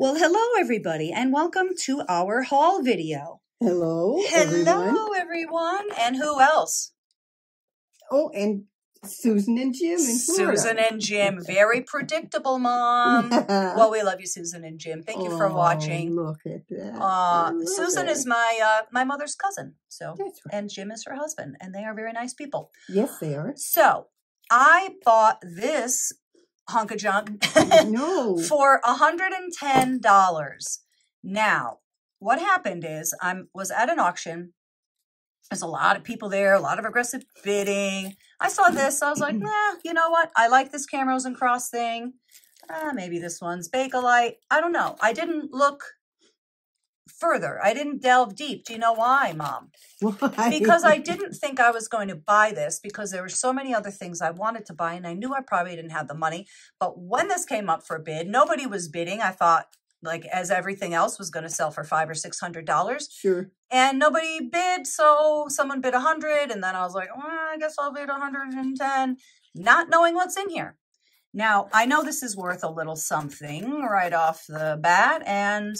Well, hello, everybody, and welcome to our haul video. Hello, everyone. And who else? Oh, and Susan and Jim in Florida. Susan and Jim. Very predictable, Mom. Well, we love you, Susan and Jim. Thank you for watching. Look at that. Susan is my mother's cousin. So, that's right. And Jim is her husband, and they are very nice people. Yes, they are. So, I bought this hunk of junk for $110. Now, what happened is I was at an auction. There's a lot of people there, a lot of aggressive bidding. I saw this. I was like, nah, you know what? I like this Camrose and Cross thing. Maybe this one's Bakelite. I don't know. I didn't look further. I didn't delve deep. Do you know why, Mom? Why? Because I didn't think I was going to buy this because there were so many other things I wanted to buy, and I knew I probably didn't have the money. But when this came up for bid, nobody was bidding. I thought, like, as everything else was going to sell for $500 or $600. Sure. And nobody bid, so someone bid 100, and then I was like, well, I guess I'll bid 110, not knowing what's in here. Now, I know this is worth a little something right off the bat, and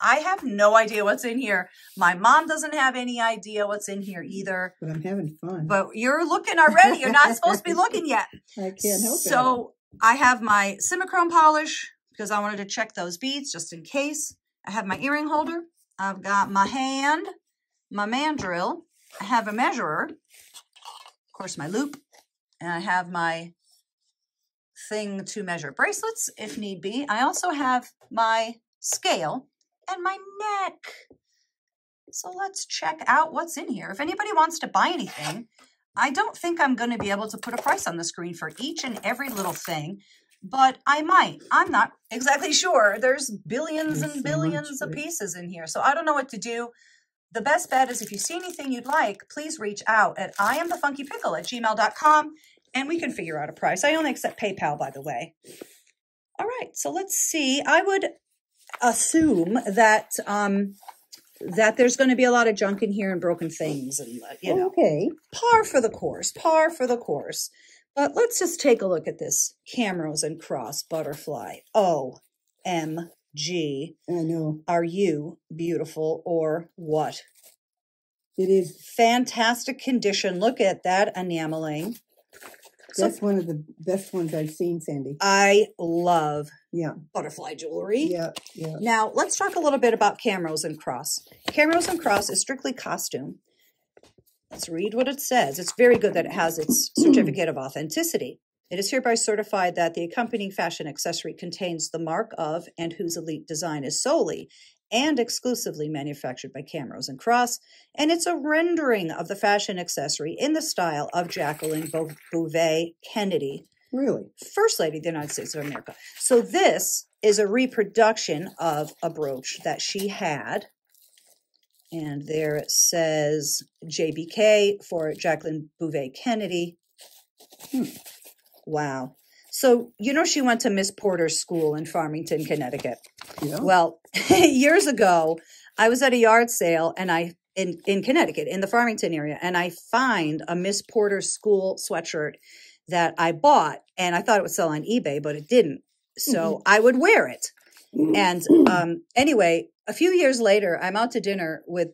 I have no idea what's in here. My mom doesn't have any idea what's in here either. But I'm having fun. But you're looking already. You're not supposed to be looking yet. I can't help it. So I have my Simichrome polish, because I wanted to check those beads just in case. I have my earring holder. I've got my hand, my mandrel. I have a measurer, of course, my loop, and I have my thing to measure bracelets if need be. I also have my scale and my neck. So let's check out what's in here. If anybody wants to buy anything, I don't think I'm going to be able to put a price on the screen for each and every little thing. But I might. I'm not exactly sure. There's billions and billions of pieces in here. So I don't know what to do. The best bet is if you see anything you'd like, please reach out at iamthefunkypickle@gmail.com and we can figure out a price. I only accept PayPal, by the way. All right. So let's see. I would assume that that there's going to be a lot of junk in here and broken things and, you know, okay. Par for the course. Par for the course. But let's just take a look at this Camrose and Cross Butterfly. OMG. I know. Are you beautiful or what? It is. Fantastic condition. Look at that enameling. That's one of the best ones I've seen, Sandy. I love butterfly jewelry. Yeah. Now, let's talk a little bit about Camrose and Cross. Camrose and Cross is strictly costume. Let's read what it says. It's very good that it has its certificate of authenticity. It is hereby certified that the accompanying fashion accessory contains the mark of and whose elite design is solely and exclusively manufactured by Camrose and Cross, and it's a rendering of the fashion accessory in the style of Jacqueline Bouvier Kennedy. Really? First Lady of the United States of America. So this is a reproduction of a brooch that she had. And there it says JBK for Jacqueline Bouvier Kennedy. Wow. So, you know, she went to Miss Porter's school in Farmington, Connecticut. Yeah. Well, years ago, I was at a yard sale and in Connecticut, in the Farmington area, and I find a Miss Porter's school sweatshirt that I bought. And I thought it would sell on eBay, but it didn't. So I would wear it. And anyway, a few years later, I'm out to dinner with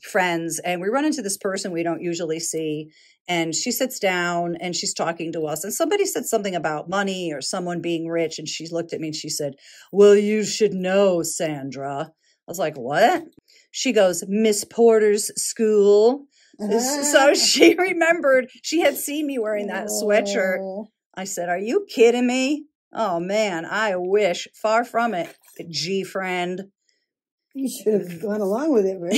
friends and we run into this person we don't usually see. And she sits down and she's talking to us. And somebody said something about money or someone being rich. And she looked at me and she said, well, you should know, Sandra. I was like, what? She goes, Miss Porter's school. So she remembered she had seen me wearing that sweatshirt. I said, are you kidding me? Oh, man, I wish. Far from it, friend. You should have gone along with it, right?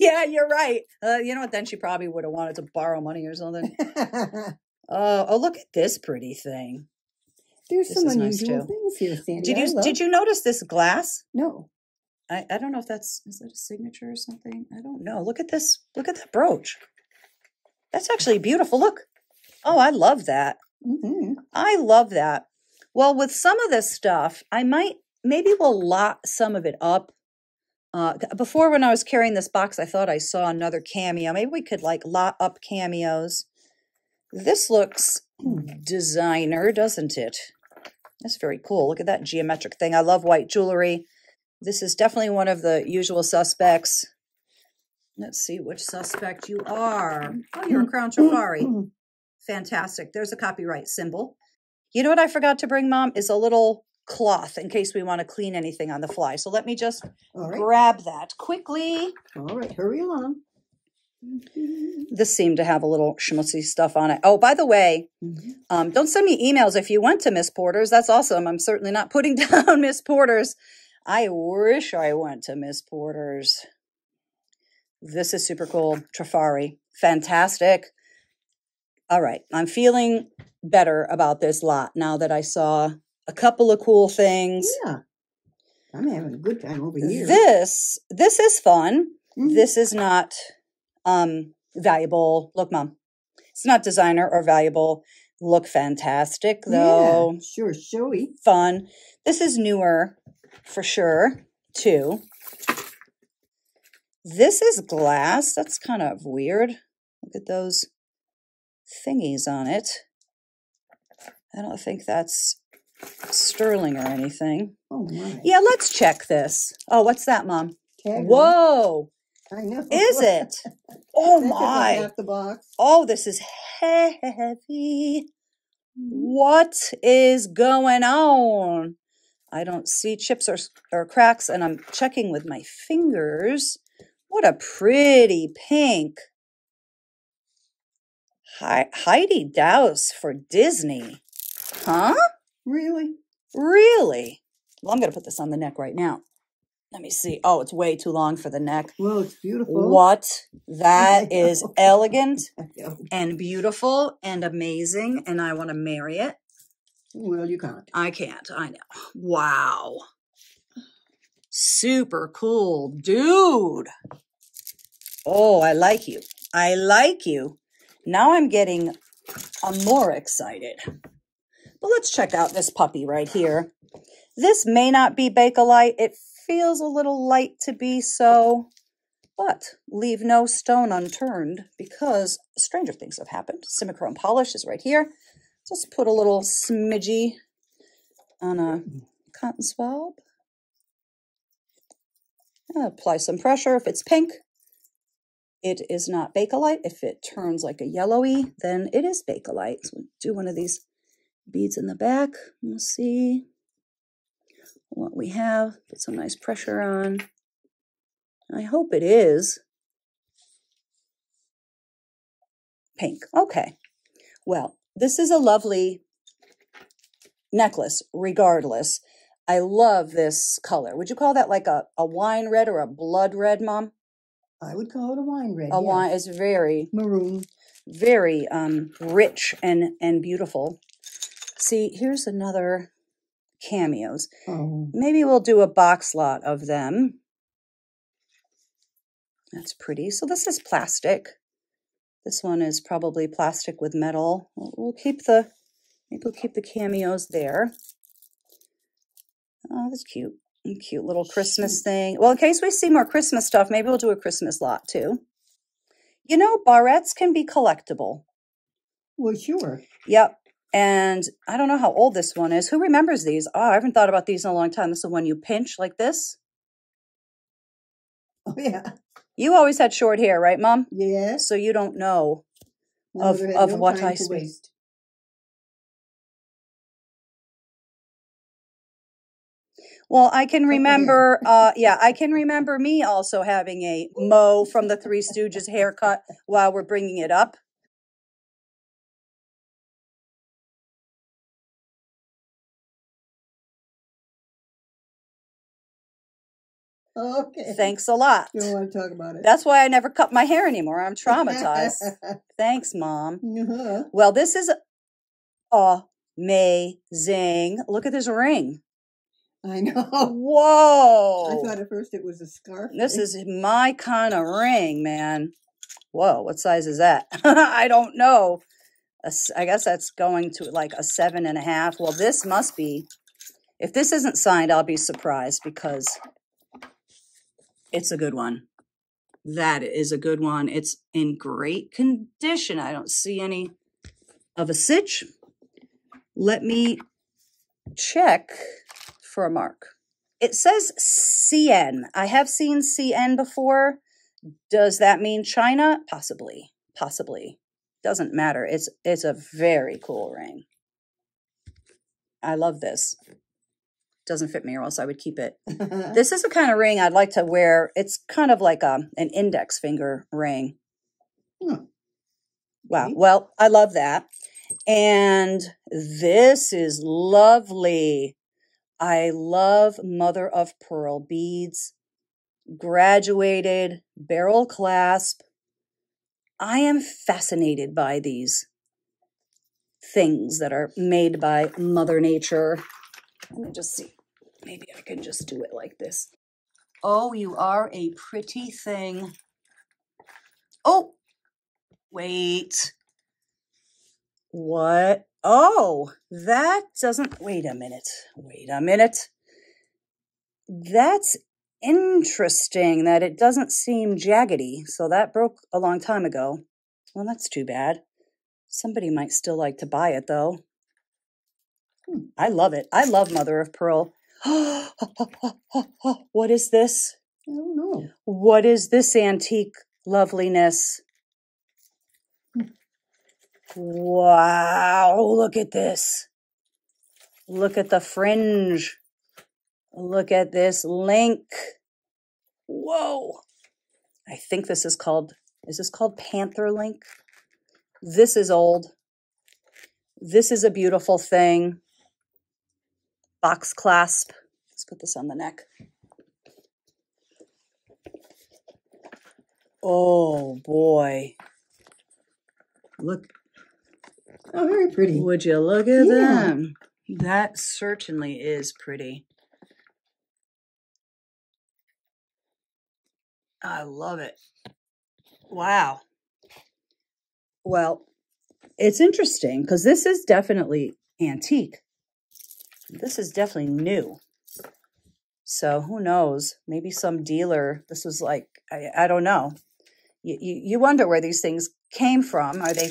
Yeah, you're right. You know what? Then she probably would have wanted to borrow money or something. Oh, look at this pretty thing. There's some unusual things here, Sandy. Did you notice this glass? No. I don't know if is that a signature or something? I don't know. Look at this. Look at that brooch. That's actually beautiful. Look. Oh, I love that. I love that. Well, with some of this stuff, maybe we'll lot some of it up. Before, when I was carrying this box, I thought I saw another cameo. Maybe we could lot up cameos. This looks designer, doesn't it? That's very cool. Look at that geometric thing. I love white jewelry. This is definitely one of the usual suspects. Let's see which suspect you are. Oh, you're a Crown Trifari. Fantastic. There's a copyright symbol. You know what I forgot to bring, Mom? Is a little cloth in case we want to clean anything on the fly. So let me just grab that quickly. All right, hurry along. This seemed to have a little schmutzy stuff on it. Oh, by the way, don't send me emails if you went to Miss Porter's. That's awesome. I'm certainly not putting down Miss Porter's. I wish I went to Miss Porter's. This is super cool. Trifari. Fantastic. All right. I'm feeling better about this lot now that I saw a couple of cool things. Yeah. I'm having a good time over here. This is fun. This is not valuable. Look, Mom. It's not designer or valuable. Look fantastic, though. Yeah, sure. Showy. Fun. This is newer for sure, too. This is glass. That's kind of weird. Look at those thingies on it. I don't think that's sterling or anything. Oh, my. Yeah, let's check this. Oh, what's that, Mom? Tag. Whoa. I know. Is it? Oh, my. Out the box. Oh, this is heavy. What is going on? I don't see chips or cracks, and I'm checking with my fingers. What a pretty pink. Heidi Daus for Disney. Huh? Really? Really? Well, I'm going to put this on the neck right now. Let me see. Oh, it's way too long for the neck. Whoa, it's beautiful. What? That is elegant and beautiful and amazing, and I want to marry it. Well, you can't. I can't. I know. Wow. Super cool, dude. Oh, I like you. I like you. Now I'm getting more excited. But let's check out this puppy right here. This may not be Bakelite. It feels a little light to be so, but leave no stone unturned because stranger things have happened. Simichrome polish is right here. Just put a little smidgy on a cotton swab. Apply some pressure. If it's pink, it is not Bakelite. If it turns like a yellowy, then it is Bakelite. So do one of these beads in the back. We'll see what we have. Put some nice pressure on. I hope it is pink. Okay. Well, this is a lovely necklace, regardless. I love this color. Would you call that like a wine red or a blood red, Mom? I would call it a wine red. Wine is very maroon, very rich and beautiful. See, here's another cameos. Oh. Maybe we'll do a box lot of them. That's pretty. So this is plastic. This one is probably plastic with metal. We'll keep the, maybe we'll keep the cameos there. Oh, that's cute. A cute little Christmas thing. Well, in case we see more Christmas stuff, maybe we'll do a Christmas lot too. You know, barrettes can be collectible. Well, sure. Yep. And I don't know how old this one is. Who remembers these? Oh, I haven't thought about these in a long time. This is the one you pinch like this. Oh, yeah. You always had short hair, right, Mom? Yeah. So you don't know of what I speak. Well, I can remember, I can remember me also having a Mo from the Three Stooges haircut while we're bringing it up. Okay. Thanks a lot. You don't want to talk about it. That's why I never cut my hair anymore. I'm traumatized. Thanks, Mom. Uh-huh. Well, this is amazing. Look at this ring. I know. Whoa. I thought at first it was a scarf. This is my kind of ring, man. Whoa, what size is that? I don't know. I guess that's going to like a 7.5. Well, this must be. If this isn't signed, I'll be surprised because it's a good one. That is a good one. It's in great condition. I don't see any of a sitch. Let me check for a mark. It says CN. I have seen CN before. Does that mean China? Possibly. Possibly. Doesn't matter. It's a very cool ring. I love this. Doesn't fit me or else I would keep it. This is the kind of ring I'd like to wear. It's kind of like an index finger ring. Hmm. Wow. Well, I love that. And this is lovely. I love mother of pearl beads, graduated, barrel clasp. I am fascinated by these things that are made by Mother Nature. Let me just see. Maybe I can just do it like this. Oh, you are a pretty thing. Oh, wait. What? Oh, that doesn't, wait a minute. Wait a minute. That's interesting that it doesn't seem jaggedy. So that broke a long time ago. Well, that's too bad. Somebody might still like to buy it though. I love it. I love mother of pearl. What is this? I don't know. What is this antique loveliness? Wow, look at this. Look at the fringe. Look at this link. Whoa. I think this is called, is this called Panther Link? This is old. This is a beautiful thing. Box clasp. Let's put this on the neck. Oh boy. Look. Oh, very pretty. Would you look at them? That certainly is pretty. I love it. Wow. Well, it's interesting because this is definitely antique. This is definitely new. So who knows? Maybe some dealer, this was like, I don't know. You wonder where these things came from. Are they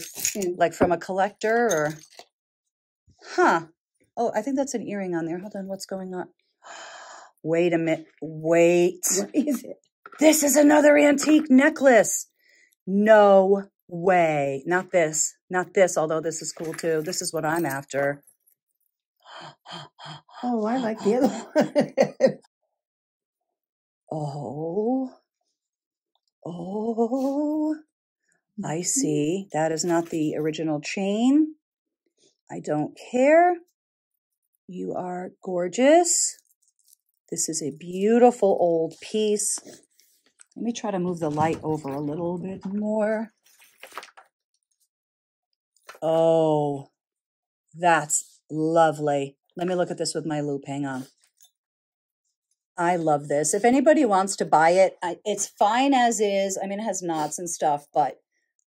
like from a collector or? Huh. Oh, I think that's an earring on there. Hold on. What's going on? Wait a minute. Wait. What is it? This is another antique necklace. No way. Not this. Not this. Although this is cool too. This is what I'm after. Oh, I like the other one. Oh. Oh, I see. That is not the original chain. I don't care. You are gorgeous. This is a beautiful old piece. Let me try to move the light over a little bit more. Oh, that's lovely. Let me look at this with my loop. Hang on. I love this. If anybody wants to buy it, it's fine as is. I mean, it has knots and stuff, but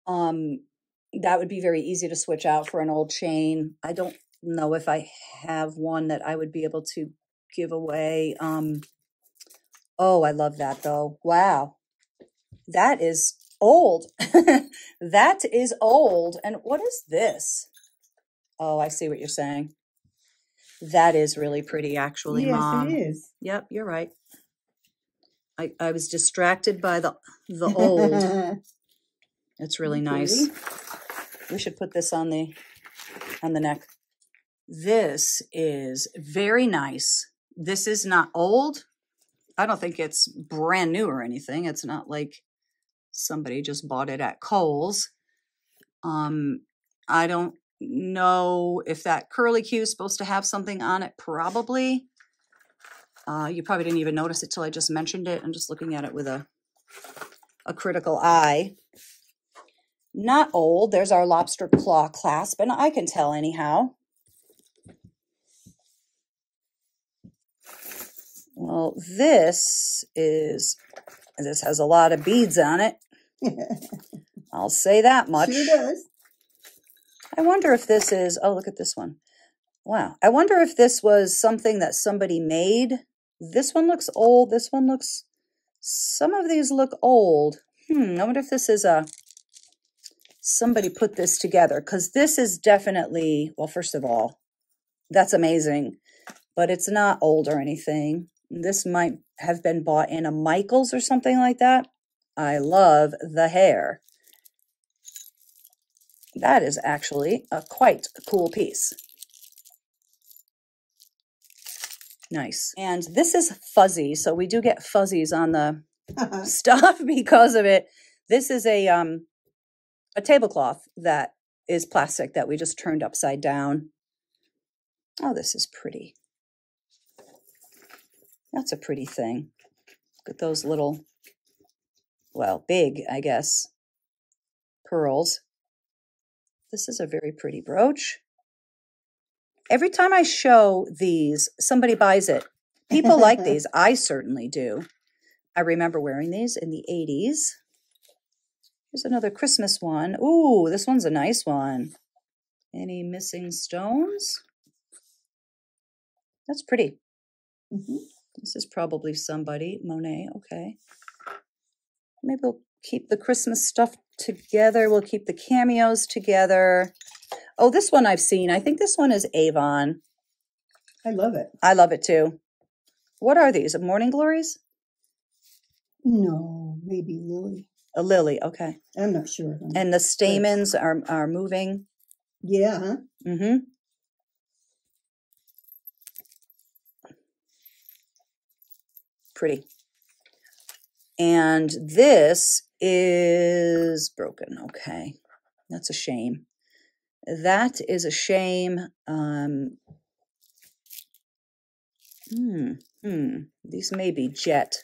that would be very easy to switch out for an old chain. I don't know if I have one that I would be able to give away. Oh, I love that though. Wow. That is old. That is old. And what is this? Oh, I see what you're saying. That is really pretty, actually, yes, Mom. Yes, it is. Yep, you're right. I was distracted by the old. It's really nice. We should put this on the neck. This is very nice. This is not old. I don't think it's brand new or anything. It's not like somebody just bought it at Kohl's. I don't know if that curly Q is supposed to have something on it. Probably. You probably didn't even notice it till I just mentioned it. I'm just looking at it with a critical eye. Not old. There's our lobster claw clasp, and I can tell anyhow. Well, this has a lot of beads on it. I'll say that much. Sure does. I wonder if this is, oh, look at this one. Wow. I wonder if this was something that somebody made. This one looks old. This one looks, some of these look old. I wonder if this is somebody put this together. Because this is definitely, well, first of all, that's amazing. But it's not old or anything. This might have been bought in a Michaels or something like that. I love the hair. That is actually a quite cool piece. Nice. And this is fuzzy, so we do get fuzzies on the stuff because of it. This is a tablecloth that is plastic that we just turned upside down. Oh, this is pretty. That's a pretty thing. Look at those little, well, big, I guess, pearls. This is a very pretty brooch. Every time I show these, somebody buys it. People like these. I certainly do. I remember wearing these in the 80s. Here's another Christmas one. Ooh, this one's a nice one. Any missing stones? That's pretty. Mm-hmm. This is probably somebody. Monet, okay. Maybe we'll keep the Christmas stuff together. We'll keep the cameos together. Oh, this one I've seen. I think this one is Avon. I love it. I love it too. What are these? Morning glories? No, maybe lily. A lily, okay. I'm not sure. And the stamens are moving. Yeah. Mm-hmm. Pretty. And this is broken. Okay. That's a shame. That is a shame. These may be jet.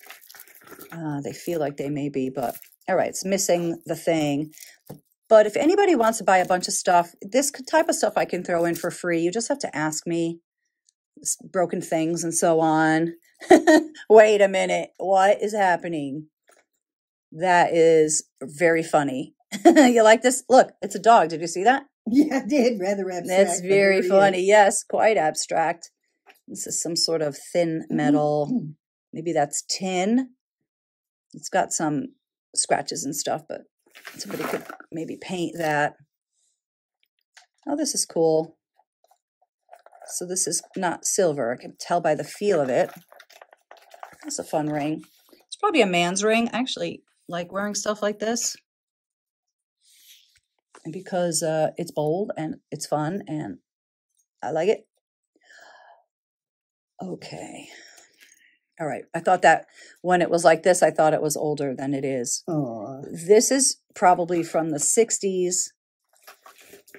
They feel like they may be, but all right, it's missing the thing. But if anybody wants to buy a bunch of stuff, this type of stuff I can throw in for free. You just have to ask me. Broken things and so on. Wait a minute. What is happening? That is very funny. You like this? Look, it's a dog. Did you see that? Yeah, I did. Rather abstract. That's very funny. Yes, quite abstract. This is some sort of thin metal. Mm-hmm. Maybe that's tin. It's got some scratches and stuff, but somebody could maybe paint that. Oh, this is cool. So this is not silver. I can tell by the feel of it. That's a fun ring. It's probably a man's ring. I actually like wearing stuff like this. And because it's bold and it's fun and I like it. Okay. All right. I thought that when it was like this, I thought it was older than it is. Aww. This is probably from the 60s.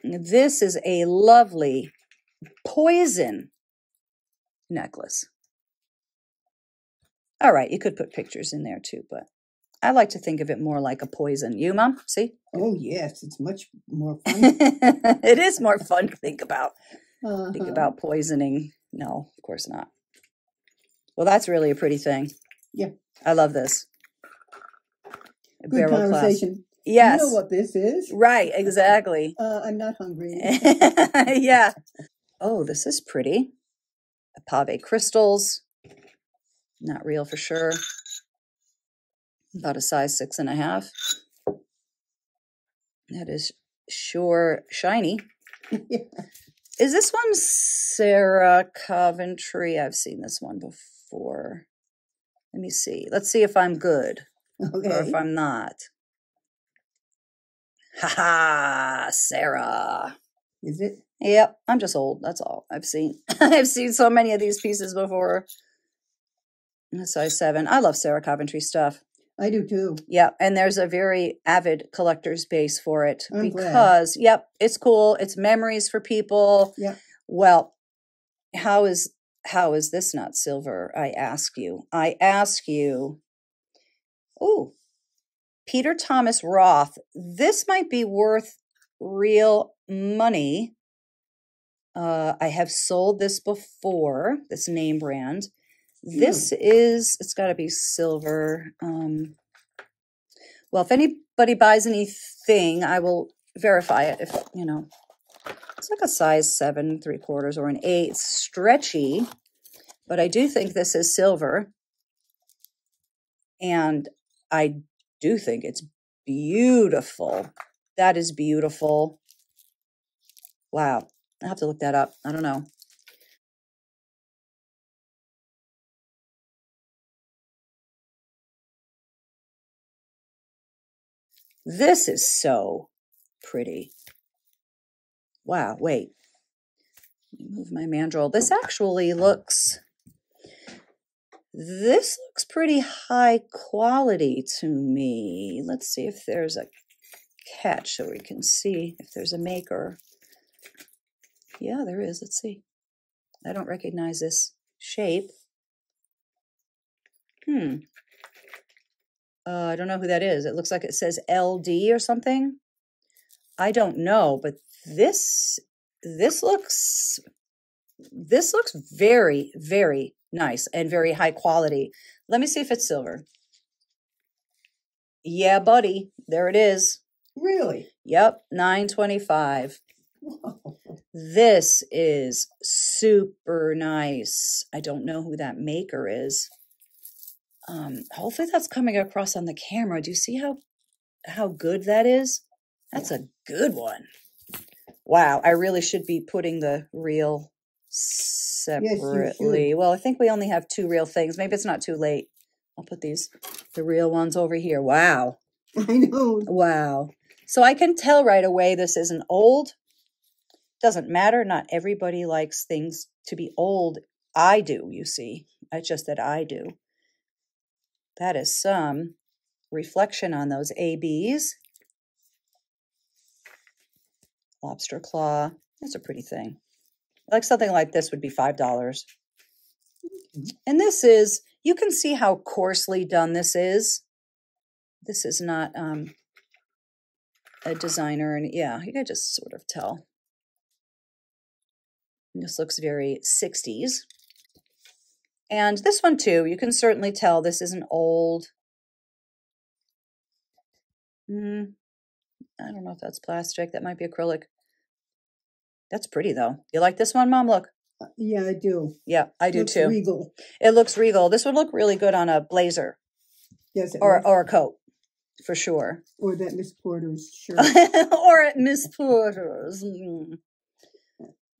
This is a lovely poison necklace. All right, you could put pictures in there too, but I like to think of it more like a poison. You, Mom? See? Oh, yes. It's much more fun. It is more fun to think about. Uh-huh. Think about poisoning. No, of course not. Well, that's really a pretty thing. Yeah. I love this. A good barrel conversation. Class. Yes. You know what this is. Right, exactly. I'm not hungry. Yeah. Oh, this is pretty. Agave crystals. Not real for sure. About a size 6.5. That is sure shiny. Yeah. Is this one Sarah Coventry? I've seen this one before. Let me see. Let's see if I'm good. Okay. Or if I'm not. Ha-ha, Sarah. Is it? Yep. I'm just old. That's all I've seen. I've seen so many of these pieces before. Size 7. I love Sarah Coventry stuff. I do too. Yeah. And there's a very avid collector's base for it because, yep, it's cool. It's memories for people. Yeah. Well, how is this not silver? I ask you. I ask you. Ooh. Peter Thomas Roth. This might be worth real money. I have sold this before, this name brand. This is, it's got to be silver. Well, if anybody buys anything, I will verify it. If, you know, it's like a size 7 3/4 or an 8. It's stretchy, but I do think this is silver. And I do think it's beautiful. That is beautiful. Wow. I have to look that up. I don't know. This is so pretty. Wow, wait. Let me move my mandrel. This actually looks... This looks pretty high quality to me. Let's see if there's a catch so we can see if there's a maker. Yeah, there is. Let's see. I don't recognize this shape. I don't know who that is. It looks like it says LD or something. I don't know, but this looks very, very nice and very high quality. Let me see if it's silver. Yeah, buddy. There it is. Really? Yep. $9.25. This is super nice. I don't know who that maker is. Hopefully that's coming across on the camera. Do you see how good that is? That's a good one. Wow. I really should be putting the reel separately. Yes, well, I think we only have two real things. Maybe it's not too late. I'll put the real ones over here. Wow. I know. Wow. So I can tell right away this isn't old. Doesn't matter. Not everybody likes things to be old. I do, you see. It's just that I do. That is some reflection on those ABs. Lobster claw. That's a pretty thing. Like something like this would be $5. And this is, you can see how coarsely done this is. This is not a designer. And yeah, you can just sort of tell. This looks very 60s. And this one too, you can certainly tell this isn't old. I don't know if that's plastic. That might be acrylic. That's pretty, though. You like this one, Mom? Look. Yeah, I do. Yeah, I do, too. It looks regal. It looks regal. This would look really good on a blazer. Yes, or a coat, for sure. Or that Miss Porter's shirt. Or at Miss Porter's.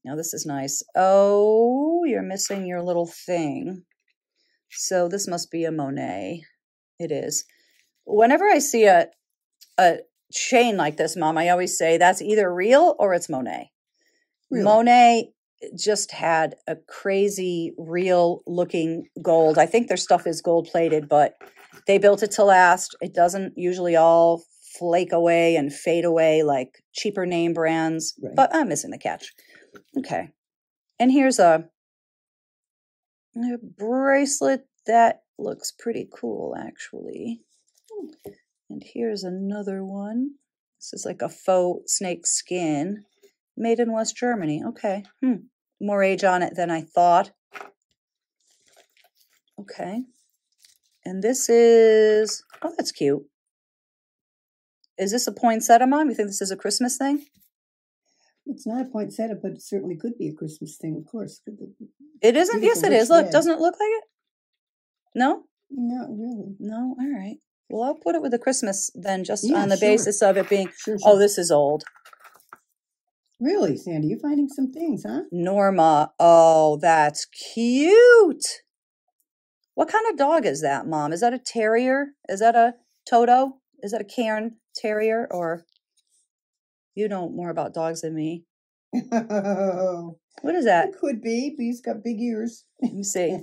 Now, this is nice. Oh, you're missing your little thing. So this must be a Monet. It is. Whenever I see a chain like this, Mom, I always say that's either real or it's Monet. Really? Monet just had a crazy real looking gold. I think their stuff is gold plated, but they built it to last. It doesn't usually all flake away and fade away like cheaper name brands, right. But I'm missing the catch. Okay. And here's a bracelet that looks pretty cool, actually. And here's another one. This is like a faux snake skin. Made in West Germany. Okay. More age on it than I thought. Okay. And this is... Oh, that's cute. Is this a poinsettia, Mom? You think this is a Christmas thing? It's not a poinsettia, but it certainly could be a Christmas thing, of course. It isn't? Yes, it is. Look, doesn't it look like it? No? Not really. No? All right. Well, I'll put it with the Christmas then, just on the basis of it being... Oh, this is old. Really, Sandy, you're finding some things, huh? Norma, oh, that's cute. What kind of dog is that, Mom? Is that a terrier? Is that a Toto? Is that a Cairn terrier? Or you know more about dogs than me. Oh, what is that? It could be, but he's got big ears. Let me see.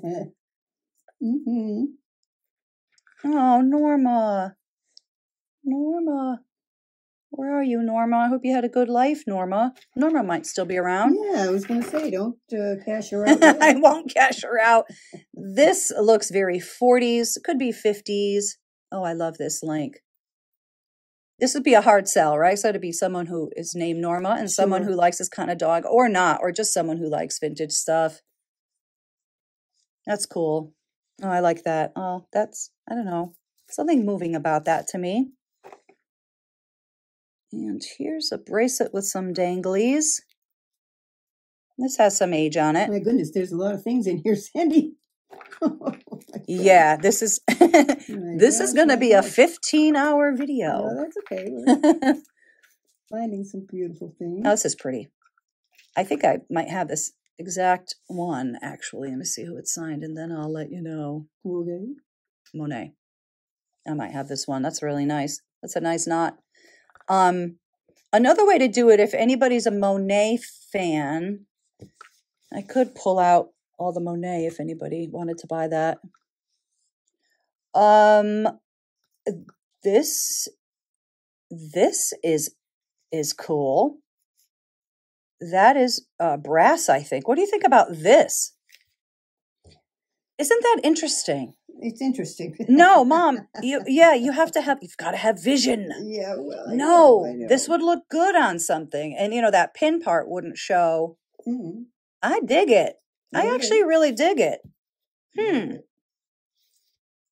Oh, Norma. Norma. Where are you, Norma? I hope you had a good life, Norma. Norma might still be around. Yeah, I was going to say, don't cash her out. I won't cash her out. This looks very 40s. Could be 50s. Oh, I love this link. This would be a hard sell, right? So it'd be someone who is named Norma and someone who likes this kind of dog or not, or just someone who likes vintage stuff. That's cool. Oh, I like that. Oh, that's, I don't know, something moving about that to me. And here's a bracelet with some danglies. This has some age on it. My goodness, there's a lot of things in here, Sandy. Oh, yeah, this is this is going to be a 15-hour video. Oh, that's okay. We're finding some beautiful things. Oh, this is pretty. I think I might have this exact one, actually. Let me see who it's signed, and then I'll let you know. Okay. Monet. I might have this one. That's really nice. That's a nice knot. Another way to do it, if anybody's a Monet fan, I could pull out all the Monet if anybody wanted to buy that. This is cool. That is brass, I think. What do you think about this? Isn't that interesting? It's interesting. No, Mom. You have to have. You've got to have vision. Yeah. Well, I know. This would look good on something, and that pin part wouldn't show. Mm-hmm. I dig it. Yeah. I actually really dig it. Hmm.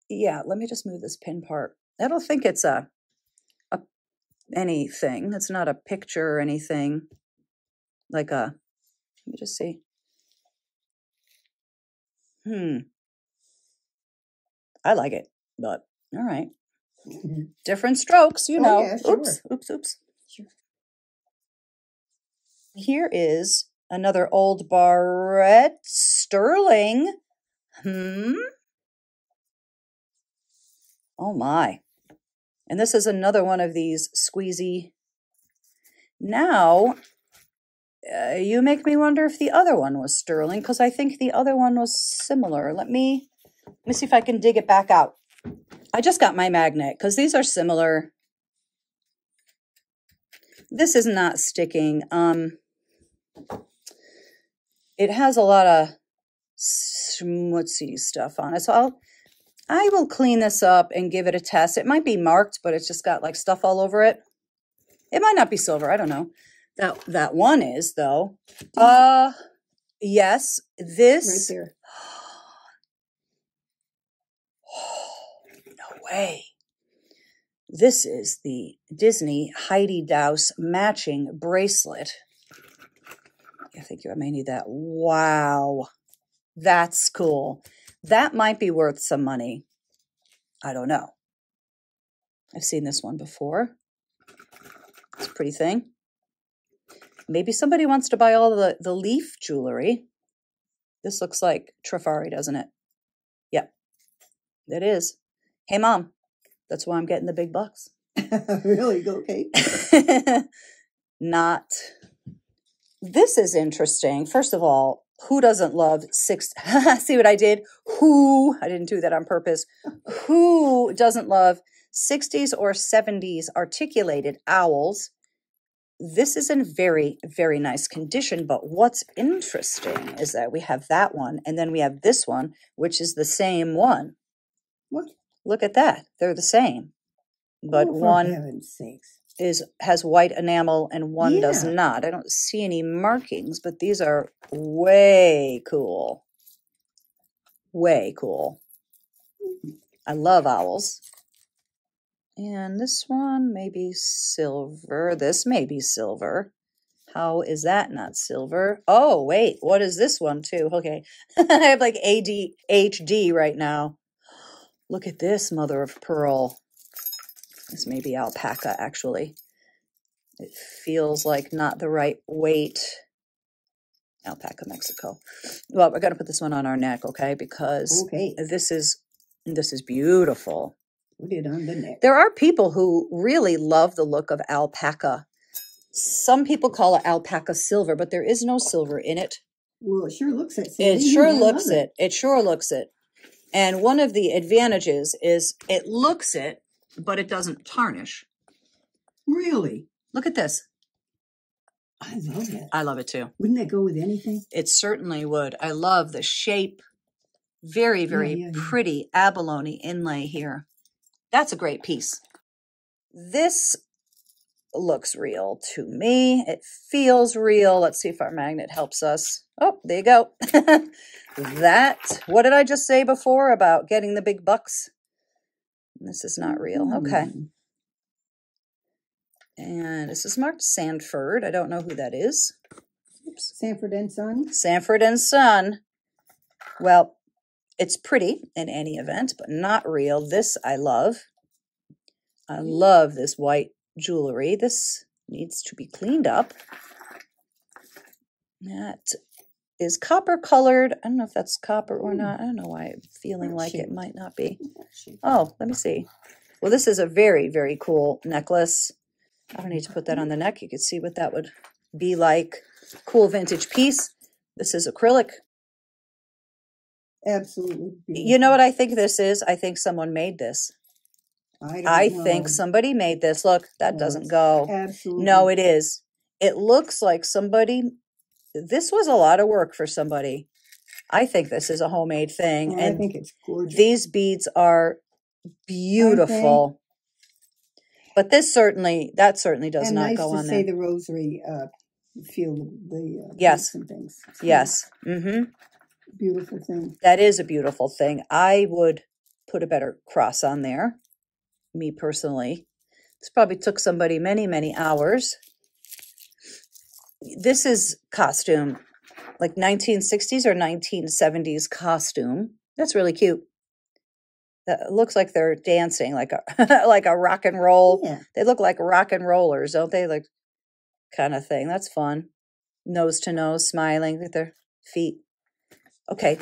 Yeah. Let me just move this pin part. I don't think it's a anything. It's not a picture or anything. Like a. Let me just see. Hmm. I like it, but all right. Mm-hmm. Different strokes, Oh, yeah, sure. Oops. Sure. Here is another old barrette sterling. Oh my. And this is another one of these squeezy. Now, you make me wonder if the other one was sterling, because I think the other one was similar. Let me see if I can dig it back out. I just got my magnet because these are similar. This is not sticking. It has a lot of schmutzy stuff on it. So I will clean this up and give it a test. It might be marked, but it's just got like stuff all over it. It might not be silver. I don't know. That one is though. Yes, this right there. Way. This is the Disney Heidi Daus matching bracelet. I think I may need that. Wow. That's cool. That might be worth some money. I don't know. I've seen this one before. It's a pretty thing. Maybe somebody wants to buy all the leaf jewelry. This looks like Trifari, doesn't it? Yep. It is. Hey, Mom, that's why I'm getting the big bucks. Really? Okay. Not. This is interesting. First of all, who doesn't love six? See what I did? I didn't do that on purpose. Who doesn't love 60s or 70s articulated owls? This is in very, very nice condition. But what's interesting is that we have that one. And then we have this one, which is the same one. What? Look at that. They're the same. But one has white enamel and one does not. I don't see any markings, but these are way cool. Way cool. I love owls. And this one may be silver. This may be silver. How is that not silver? Oh, wait. What is this one, too? Okay. I have like ADHD right now. Look at this mother of pearl. This may be alpaca, actually. It feels like not the right weight. Alpaca, Mexico. Well, we're going to put this one on our neck, okay? Because this is beautiful. Put it on the neck. There are people who really love the look of alpaca. Some people call it alpaca silver, but there is no silver in it. Well, it sure looks it. It sure looks it. It sure looks it. And one of the advantages is it looks it, but it doesn't tarnish. Really? Look at this. I love it. I love it too. Wouldn't that go with anything? It certainly would. I love the shape. Very, very pretty abalone inlay here. That's a great piece. This looks real to me. It feels real. Let's see if our magnet helps us. Oh, there you go. What did I just say before about getting the big bucks? This is not real. Okay. And this is marked Sanford. I don't know who that is. Oops. Sanford and Son. Sanford and Son. Well, it's pretty in any event, but not real. This I love. I love this white jewelry. This needs to be cleaned up. That is copper colored. I don't know if that's copper or not. I don't know why I'm feeling like it might not be. Oh, let me see. Well, this is a very, very cool necklace. I don't need to put that on the neck. You can see what that would be like. Cool vintage piece. This is acrylic. Absolutely beautiful. You know what I think this is? I think someone made this. I think somebody made this. Look, that doesn't go. Absolutely. No, it is. It looks like somebody. This was a lot of work for somebody. I think this is a homemade thing. Oh, and I think it's gorgeous. These beads are beautiful. But this certainly, that certainly does not go on there. Nice to say the rosary, feel the yes and things. So yes. Mm-hmm. Beautiful thing. That is a beautiful thing. I would put a better cross on there. Me personally. This probably took somebody many, many hours. This is costume, like 1960s or 1970s costume. That's really cute. That looks like they're dancing, like a like a rock and roll. Yeah. They look like rock and rollers, don't they? Like kind of thing. That's fun. Nose to nose, smiling with their feet. Okay,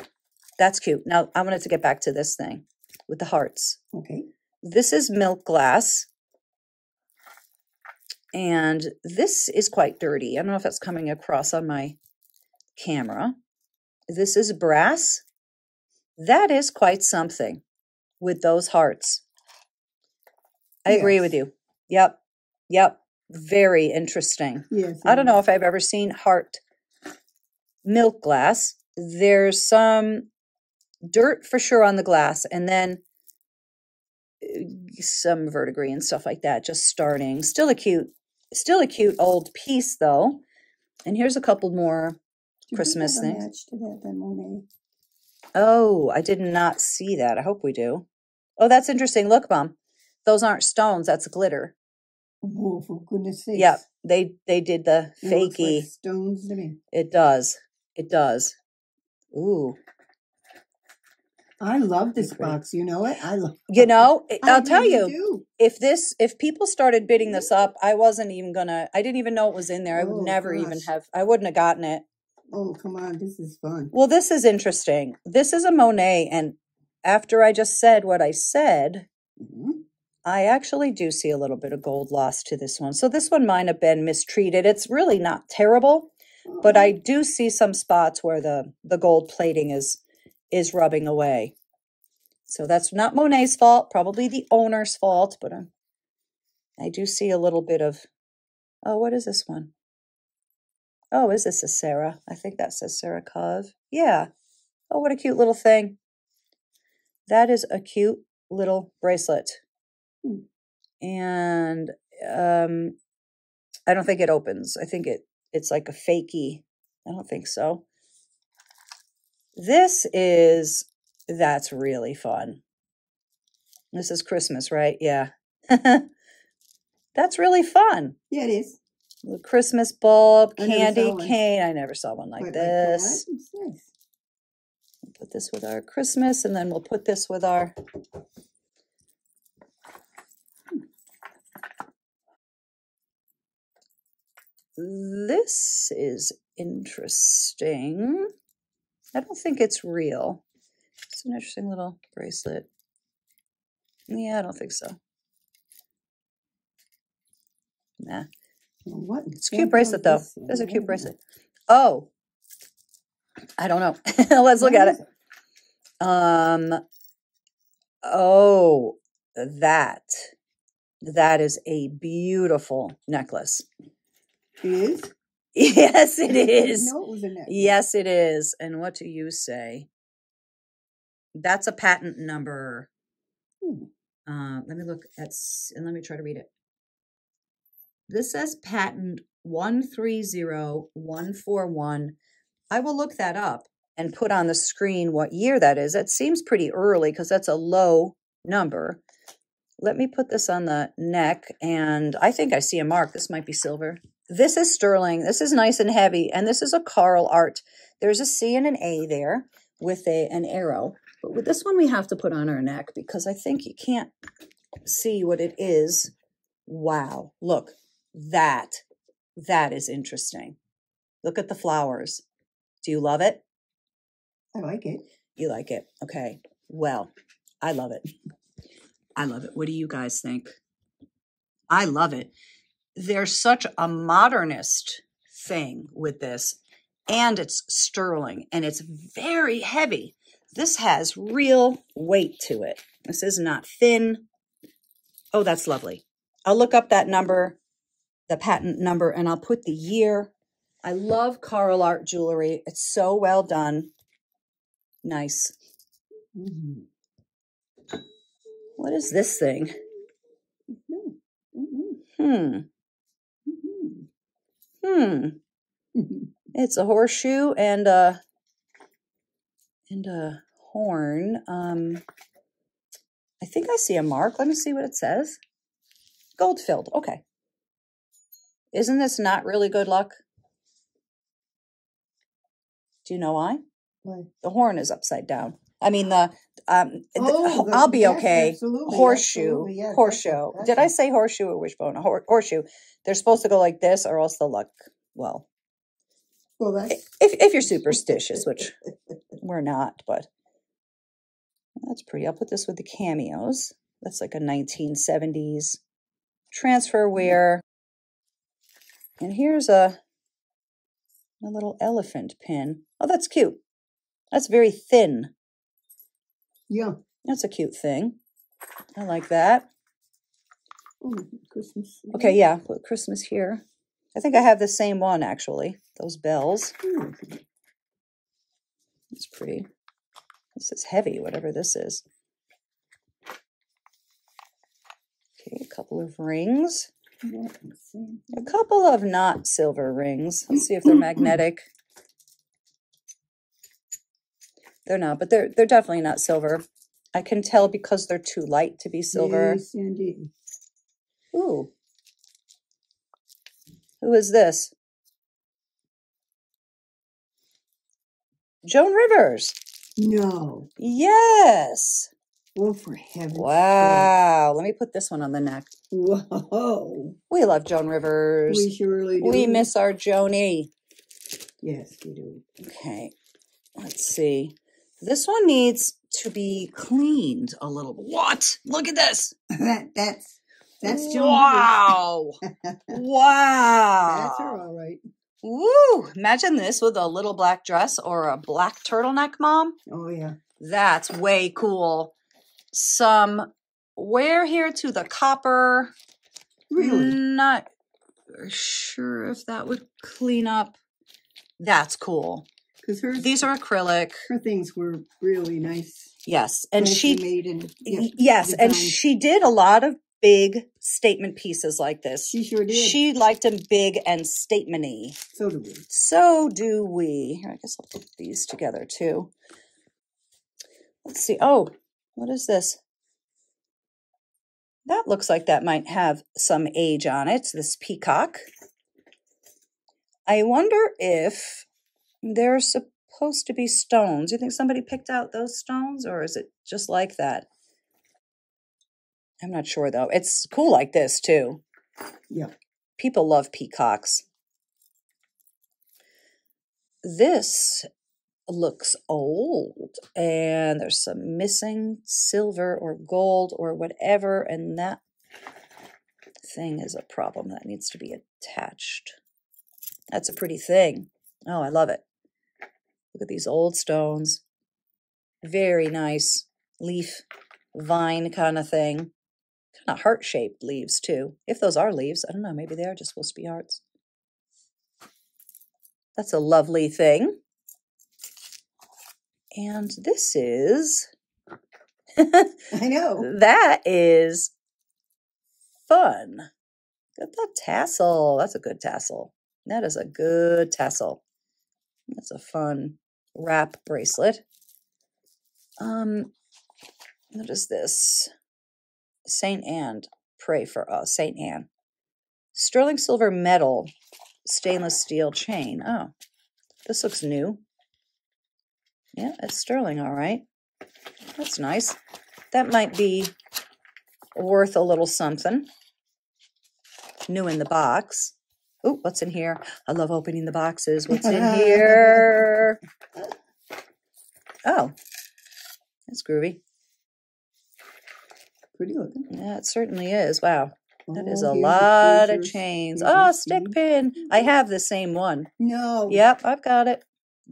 that's cute. Now I wanted to get back to this thing with the hearts. Okay. This is milk glass, and this is quite dirty. I don't know if that's coming across on my camera. This is brass. That is quite something with those hearts. I agree with you. Yep. Yep. Very interesting. Yes, I don't know if I've ever seen heart milk glass. There's some dirt for sure on the glass, and then some verdigris and stuff like that, just starting. Still a cute old piece though. And here's a couple more Christmas things. Oh, I did not see that. I hope we do. Oh, that's interesting. Look, Mom, those aren't stones. That's glitter. Oh, for goodness sake. Yeah, they did the fakey. It looks like stones to me. It does. It does. Ooh. I love this box. You know it. You know, I'll tell you. If people started bidding this up, I didn't even know it was in there. I would never even have. I wouldn't have gotten it. Oh come on! This is fun. Well, this is interesting. This is a Monet, and after I just said what I said, I actually do see a little bit of gold lost to this one. So this one might have been mistreated. It's really not terrible, but I do see some spots where the gold plating is rubbing away. So that's not Monet's fault, probably the owner's fault, but I do see a little bit of, oh, what is this one? Oh, is this a Sarah? I think that says Sarah Cov. Yeah. Oh, what a cute little thing. That is a cute little bracelet. And I don't think it opens. I think it's like a fakey. I don't think so. That's really fun. This is Christmas, right? Yeah. That's really fun. Yeah, it is. The Christmas bulb, candy cane. I never saw one like this. We'll put this with our Christmas, and then we'll put this with our... This is interesting. I don't think it's real. It's an interesting little bracelet. Yeah, I don't think so. Nah. What? It's a cute bracelet, though. It's a cute bracelet. Oh. I don't know. Let's look at it. Oh, that is a beautiful necklace. It is? Yes, it is. No, it was a necklace. Yes, it is. And what do you say? That's a patent number. Let me look at, and let me try to read it. This says patent 130141. I will look that up and put on the screen what year that is. That seems pretty early because that's a low number. Let me put this on the neck, and I think I see a mark. This might be silver. This is sterling. This is nice and heavy. And this is a Carl Art. There's a C and an A there with an arrow. But with this one, we have to put on our neck because I think you can't see what it is. Wow. Look, that is interesting. Look at the flowers. Do you love it? I like it. You like it. Okay. Well, I love it. I love it. What do you guys think? I love it. There's such a modernist thing with this, and it's sterling, and it's very heavy. This has real weight to it. This is not thin. Oh, that's lovely. I'll look up that number, the patent number, and I'll put the year. I love Carl Art jewelry. It's so well done. Nice. Mm-hmm. What is this thing? It's a horseshoe and a horn. I think I see a mark. Let me see what it says. Gold filled. Okay. Isn't this not really good luck? Do you know why? Right. The horn is upside down. I mean, I'll be okay. Absolutely, horseshoe. That's did I say horseshoe or wishbone? Horseshoe. They're supposed to go like this, or else the luck. Well, that's if you're superstitious, which we're not, but that's pretty. I'll put this with the cameos. That's like a 1970s transfer wear. And here's a little elephant pin. Oh, that's cute. That's very thin. Yeah. That's a cute thing. I like that. Ooh, Christmas. Okay, yeah. Put Christmas here. I think I have the same one, actually. Those bells. Ooh. That's pretty. This is heavy, whatever this is. Okay, a couple of rings. A couple of not silver rings. Let's see if they're magnetic. They're not, but they're definitely not silver. I can tell because they're too light to be silver. Yes, indeed. Ooh. Who is this? Joan Rivers. No. Yes. Oh, for heaven's sake. Let me put this one on the neck. Whoa. We love Joan Rivers. We surely do. We miss our Joanie. Yes, we do. Okay. Let's see. This one needs to be cleaned a little. What? Look at this. That's Joan. Wow. Wow. That's her, all right. Woo. Imagine this with a little black dress or a black turtleneck, Mom. Oh, yeah. That's way cool. Some wear here to the copper. Really? Not sure if that would clean up. That's cool. These are acrylic. Her things were really nice. Yes, and she made and and she did a lot of big statement pieces like this. She sure did. She liked them big and statement-y. So do we. So do we. Here, I guess I'll put these together too. Let's see. Oh, what is this? That looks like that might have some age on it. This peacock. I wonder if. They're supposed to be stones. You think somebody picked out those stones, or is it just like that? I'm not sure, though. It's cool like this, too. Yeah. People love peacocks. This looks old, and there's some missing silver or gold or whatever, and that thing is a problem that needs to be attached. That's a pretty thing. Oh, I love it. Look at these old stones. Very nice leaf, vine kind of thing. Kind of heart-shaped leaves, too. If those are leaves, I don't know. Maybe they are just supposed to be hearts. That's a lovely thing. And this is... I know. That is fun. Look at that tassel. That's a good tassel. That is a good tassel. That's a fun wrap bracelet. What is this? St. Anne, pray for us. St. Anne. Sterling silver metal, stainless steel chain. Oh, this looks new. Yeah, it's sterling, all right. That's nice. That might be worth a little something. New in the box. Oh, what's in here? I love opening the boxes. What's in here? Oh, that's groovy. Pretty looking. Yeah, it certainly is. Wow. That is a lot of chains. Oh, stick pin. I have the same one. No. Yep, I've got it.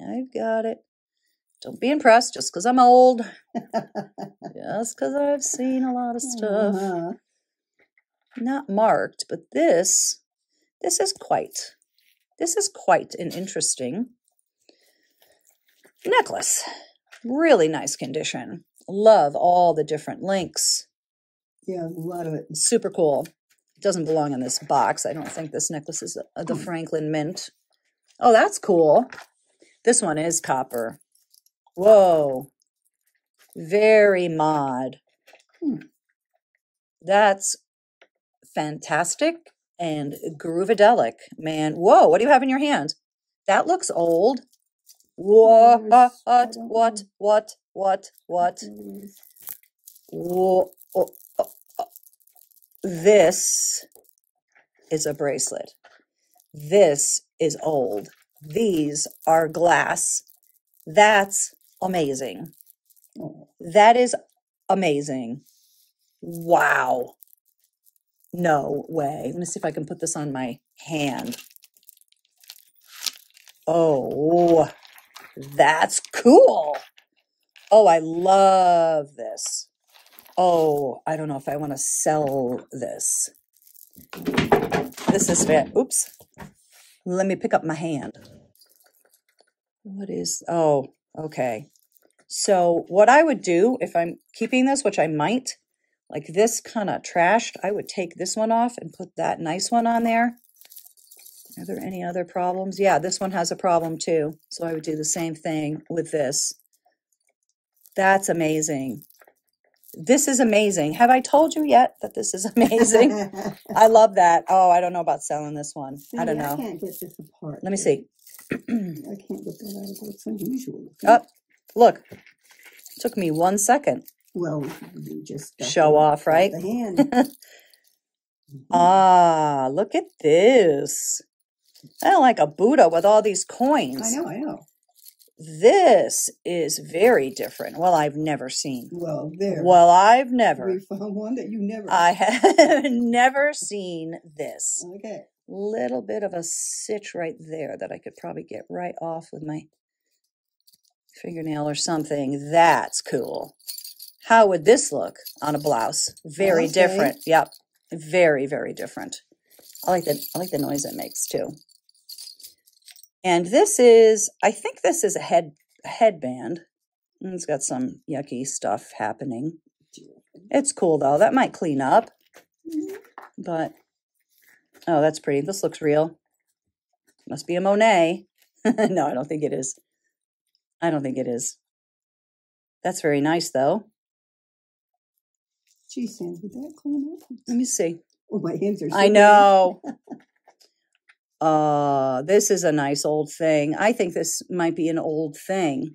I've got it. Don't be impressed just because I'm old. Just because I've seen a lot of stuff. Uh-huh. Not marked, but this is quite an interesting necklace. Really nice condition. Love all the different links. Yeah, a lot of it. Super cool. It doesn't belong in this box. I don't think this necklace is the Franklin Mint. Oh, that's cool. This one is copper. Whoa. Very mod. That's fantastic and groovadelic, man. Whoa, what do you have in your hand? That looks old. Whoa, what? Whoa. Oh. This is a bracelet. This is old. These are glass. That's amazing. That is amazing. Wow. No way. Let me see if I can put this on my hand. Oh, that's cool. Oh, I love this. Oh, I don't know if I want to sell this. This is fair. Oops. Let me pick up my hand. What is, oh, okay. So what I would do if I'm keeping this, which I might, like this kind of trashed, I would take this one off and put that nice one on there. Are there any other problems? Yeah, this one has a problem too. So I would do the same thing with this. That's amazing. This is amazing. Have I told you yet that this is amazing? I love that. Oh, I don't know about selling this one. See, I don't know. I can't get this apart. Let me see. I can't get that out of it. It's unusual. Oh, look. It took me 1 second. Well, you just show off, right? The hand. Ah, look at this. I don't like a Buddha with all these coins. I know, I know. This is very different. Well, I've never seen. Well, there. Well, I've never. We found one that you never. I have never seen this. Okay. Little bit of a sitch right there that I could probably get right off with my fingernail or something. That's cool. How would this look on a blouse? Very different. Yep. Very, very different. I like the noise it makes too. And this is, I think this is a headband. It's got some yucky stuff happening. It's cool, though. That might clean up. But, oh, that's pretty. This looks real. Must be a Monet. No, I don't think it is. I don't think it is. That's very nice, though. Gee, Sam, did that clean up? Let me see. Oh, my hands are so I know. This is a nice old thing. I think this might be an old thing.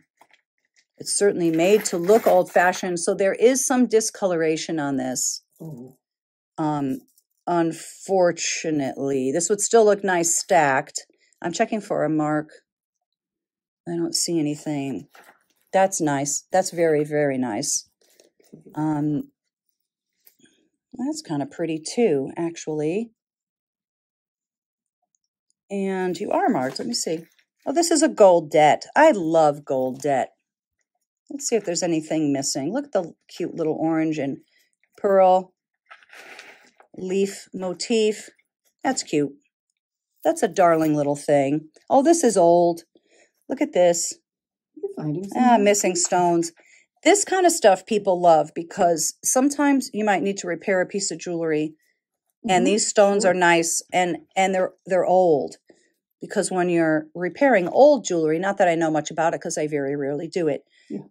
It's certainly made to look old-fashioned, so there is some discoloration on this. Oh. Unfortunately, this would still look nice stacked. I'm checking for a mark. I don't see anything. That's nice. That's very, very nice. That's kind of pretty too, actually. And you are marked. Let me see. Oh, this is a goldette. I love goldette. Let's see if there's anything missing. Look at the cute little orange and pearl leaf motif. That's cute. That's a darling little thing. Oh, this is old. Look at this. Missing stones. This kind of stuff people love because sometimes you might need to repair a piece of jewelry. And these stones are nice, and they're old, because when you're repairing old jewelry, not that I know much about it because I very rarely do it,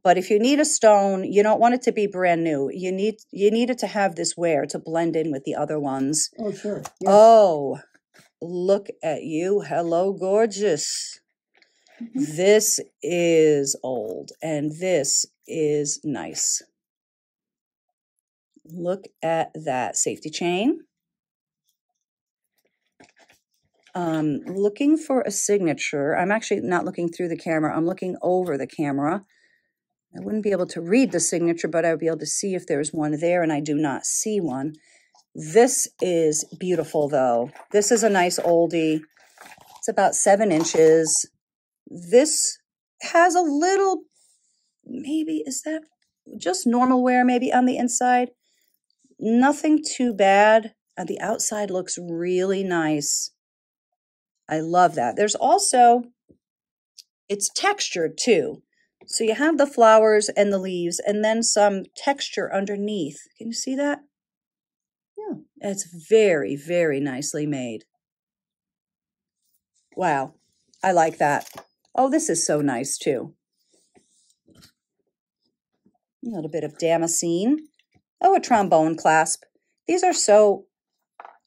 but if you need a stone, you don't want it to be brand new. You need it to have this wear to blend in with the other ones. Oh, sure. Yeah. Oh, look at you. Hello, gorgeous. This is old, and this is nice. Look at that safety chain. Looking for a signature. I'm actually not looking through the camera. I'm looking over the camera. I wouldn't be able to read the signature, but I would be able to see if there's one there, and I do not see one. This is beautiful, though. This is a nice oldie. It's about 7 inches. This has a little, maybe, is that just normal wear maybe on the inside? Nothing too bad. The outside looks really nice. I love that. There's also, it's textured too. So you have the flowers and the leaves and then some texture underneath. Can you see that? Yeah, it's very, very nicely made. Wow, I like that. Oh, this is so nice too. A little bit of damascene. Oh, a trombone clasp. These are so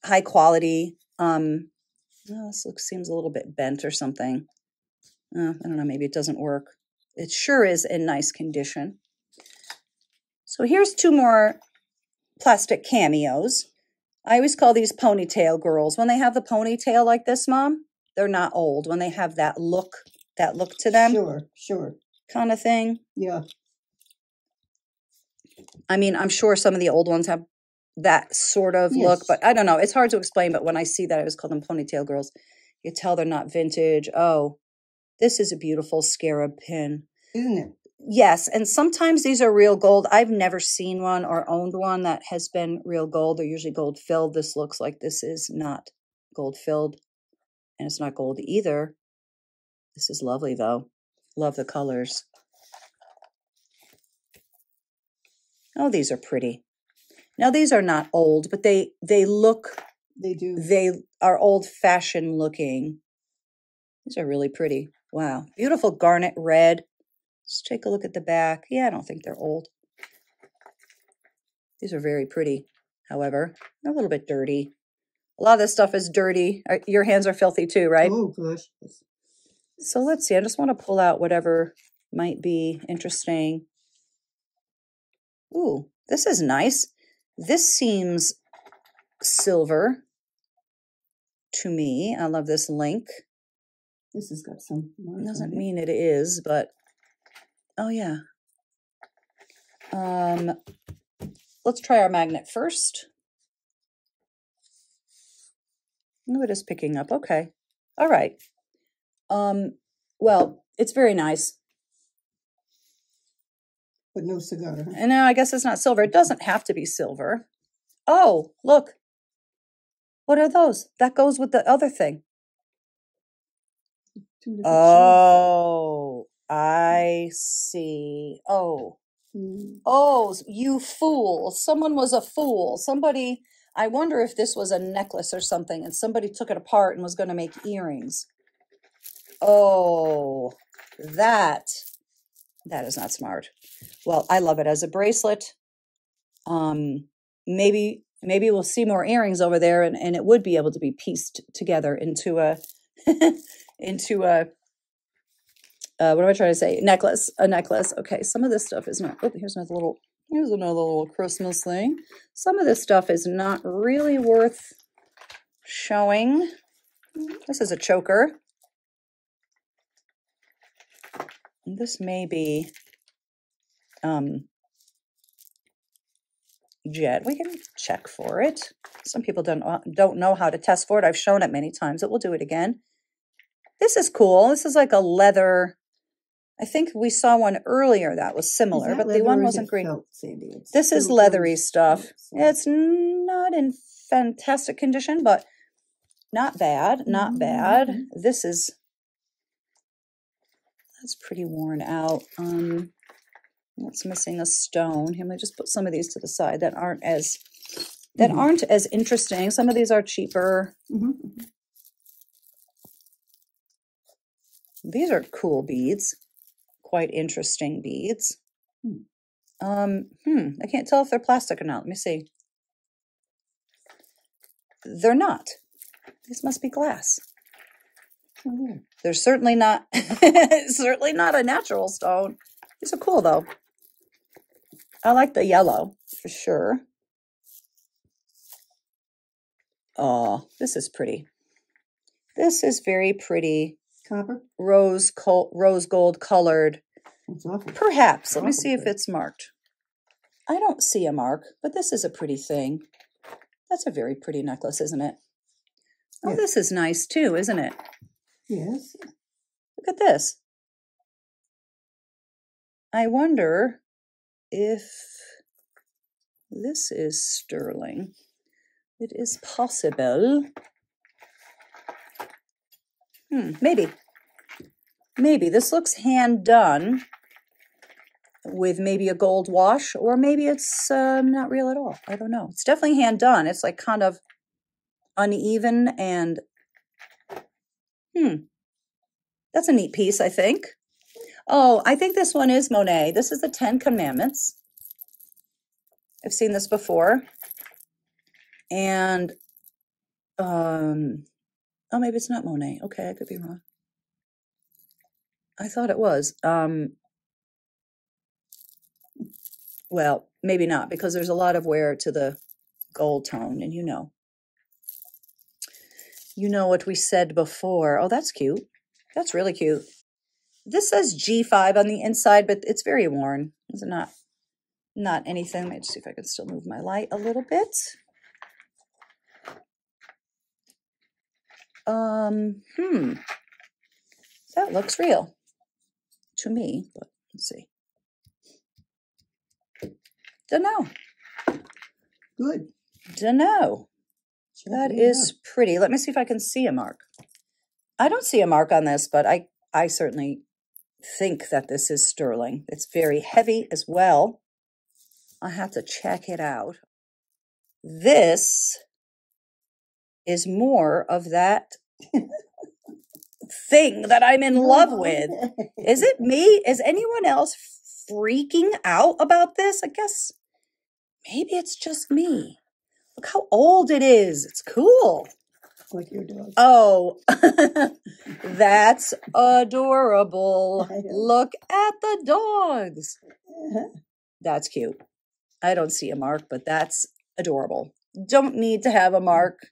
high quality. Oh, this looks, seems a little bit bent or something. I don't know, maybe it doesn't work. It sure is in nice condition. So here's two more plastic cameos. I always call these ponytail girls. When they have the ponytail like this, Mom, they're not old. When they have that look to them. Sure, sure. Kind of thing. Yeah. I mean, I'm sure some of the old ones have that sort of look, but I don't know. It's hard to explain, but when I see that, I always call them ponytail girls. You tell they're not vintage. Oh, this is a beautiful scarab pin. Isn't it? Yes, and sometimes these are real gold. I've never seen one or owned one that has been real gold. They're usually gold-filled. This looks like this is not gold-filled, and it's not gold either. This is lovely, though. Love the colors. Oh, these are pretty. Now, these are not old, but they look... They do. They are old-fashioned looking. These are really pretty. Wow. Beautiful garnet red. Let's take a look at the back. Yeah, I don't think they're old. These are very pretty, however. They're a little bit dirty. A lot of this stuff is dirty. Your hands are filthy too, right? Oh, gosh. So let's see. I just want to pull out whatever might be interesting. Ooh, this is nice. This seems silver to me. I love this link. This has got some. Doesn't mean it is, but oh yeah. Let's try our magnet first. No, it is picking up. Okay. All right. Well, it's very nice. But no cigar. And no, I guess it's not silver. It doesn't have to be silver. Oh, look. What are those? That goes with the other thing. Oh, I see. Oh, oh, you fool. Someone was a fool. Somebody, I wonder if this was a necklace or something, and somebody took it apart and was going to make earrings. Oh, that is not smart. Well, I love it as a bracelet. Maybe we'll see more earrings over there, and it would be able to be pieced together into a... into a, what am I trying to say? Necklace, a necklace. Okay, some of this stuff is not, oh, here's another little Christmas thing. Some of this stuff is not really worth showing. This is a choker. This may be jet. We can check for it. Some people don't know how to test for it. I've shown it many times, but we'll do it again. This is cool. This is like a leather. I think we saw one earlier that was similar, but the one wasn't green. This is leathery stuff. It's not in fantastic condition, but not bad. Not bad. This is, that's pretty worn out. It's missing a stone. Here, let me just put some of these to the side that aren't as, that aren't as interesting. Some of these are cheaper. These are cool beads, quite interesting beads. I can't tell if they're plastic or not. Let me see. They're not. These must be glass. They're certainly not. Certainly not a natural stone. These are cool though. I like the yellow for sure. Oh, this is pretty. This is very pretty. Copper? Rose gold colored. Perhaps. Let me see if it's marked. I don't see a mark, but this is a pretty thing. That's a very pretty necklace, isn't it? Oh, yes. This is nice too, isn't it? Yes. Look at this. I wonder if this is sterling. It is possible. Maybe. Maybe. This looks hand done with maybe a gold wash, or maybe it's not real at all. I don't know. It's definitely hand done. It's like kind of uneven and, that's a neat piece, I think. Oh, I think this one is Monet. This is the 10 Commandments. I've seen this before. And, oh, maybe it's not Monet. Okay, I could be wrong. I thought it was. Well, maybe not, because there's a lot of wear to the gold tone, and you know what we said before. Oh, that's cute. That's really cute. This says G5 on the inside, but it's very worn. It's not anything. Let me just see if I can still move my light a little bit. That looks real to me, but let's see. Dunno. Good. Dunno. That is pretty. Let me see if I can see a mark. I don't see a mark on this, but I certainly think that this is sterling. It's very heavy as well. I have to check it out. This is more of that thing that I'm in love with. Is it me? Is anyone else freaking out about this? I guess maybe it's just me. Look how old it is. It's cool. Like your dog. Oh, that's adorable. Look at the dogs. That's cute. I don't see a mark, but that's adorable. Don't need to have a mark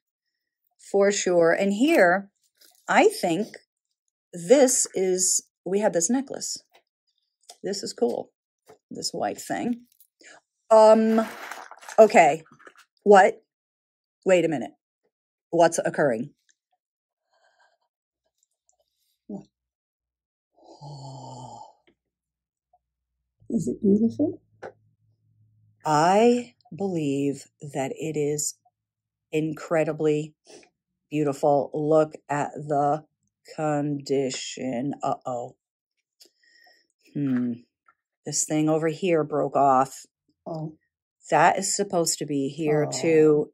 for sure. And here, I think this is, we had this necklace. This is cool. This white thing. Okay. What? Wait a minute. What's occurring? Oh. Is it beautiful? I believe that it is incredibly beautiful. Look at the condition. Uh-oh. This thing over here broke off. Oh. That is supposed to be here too.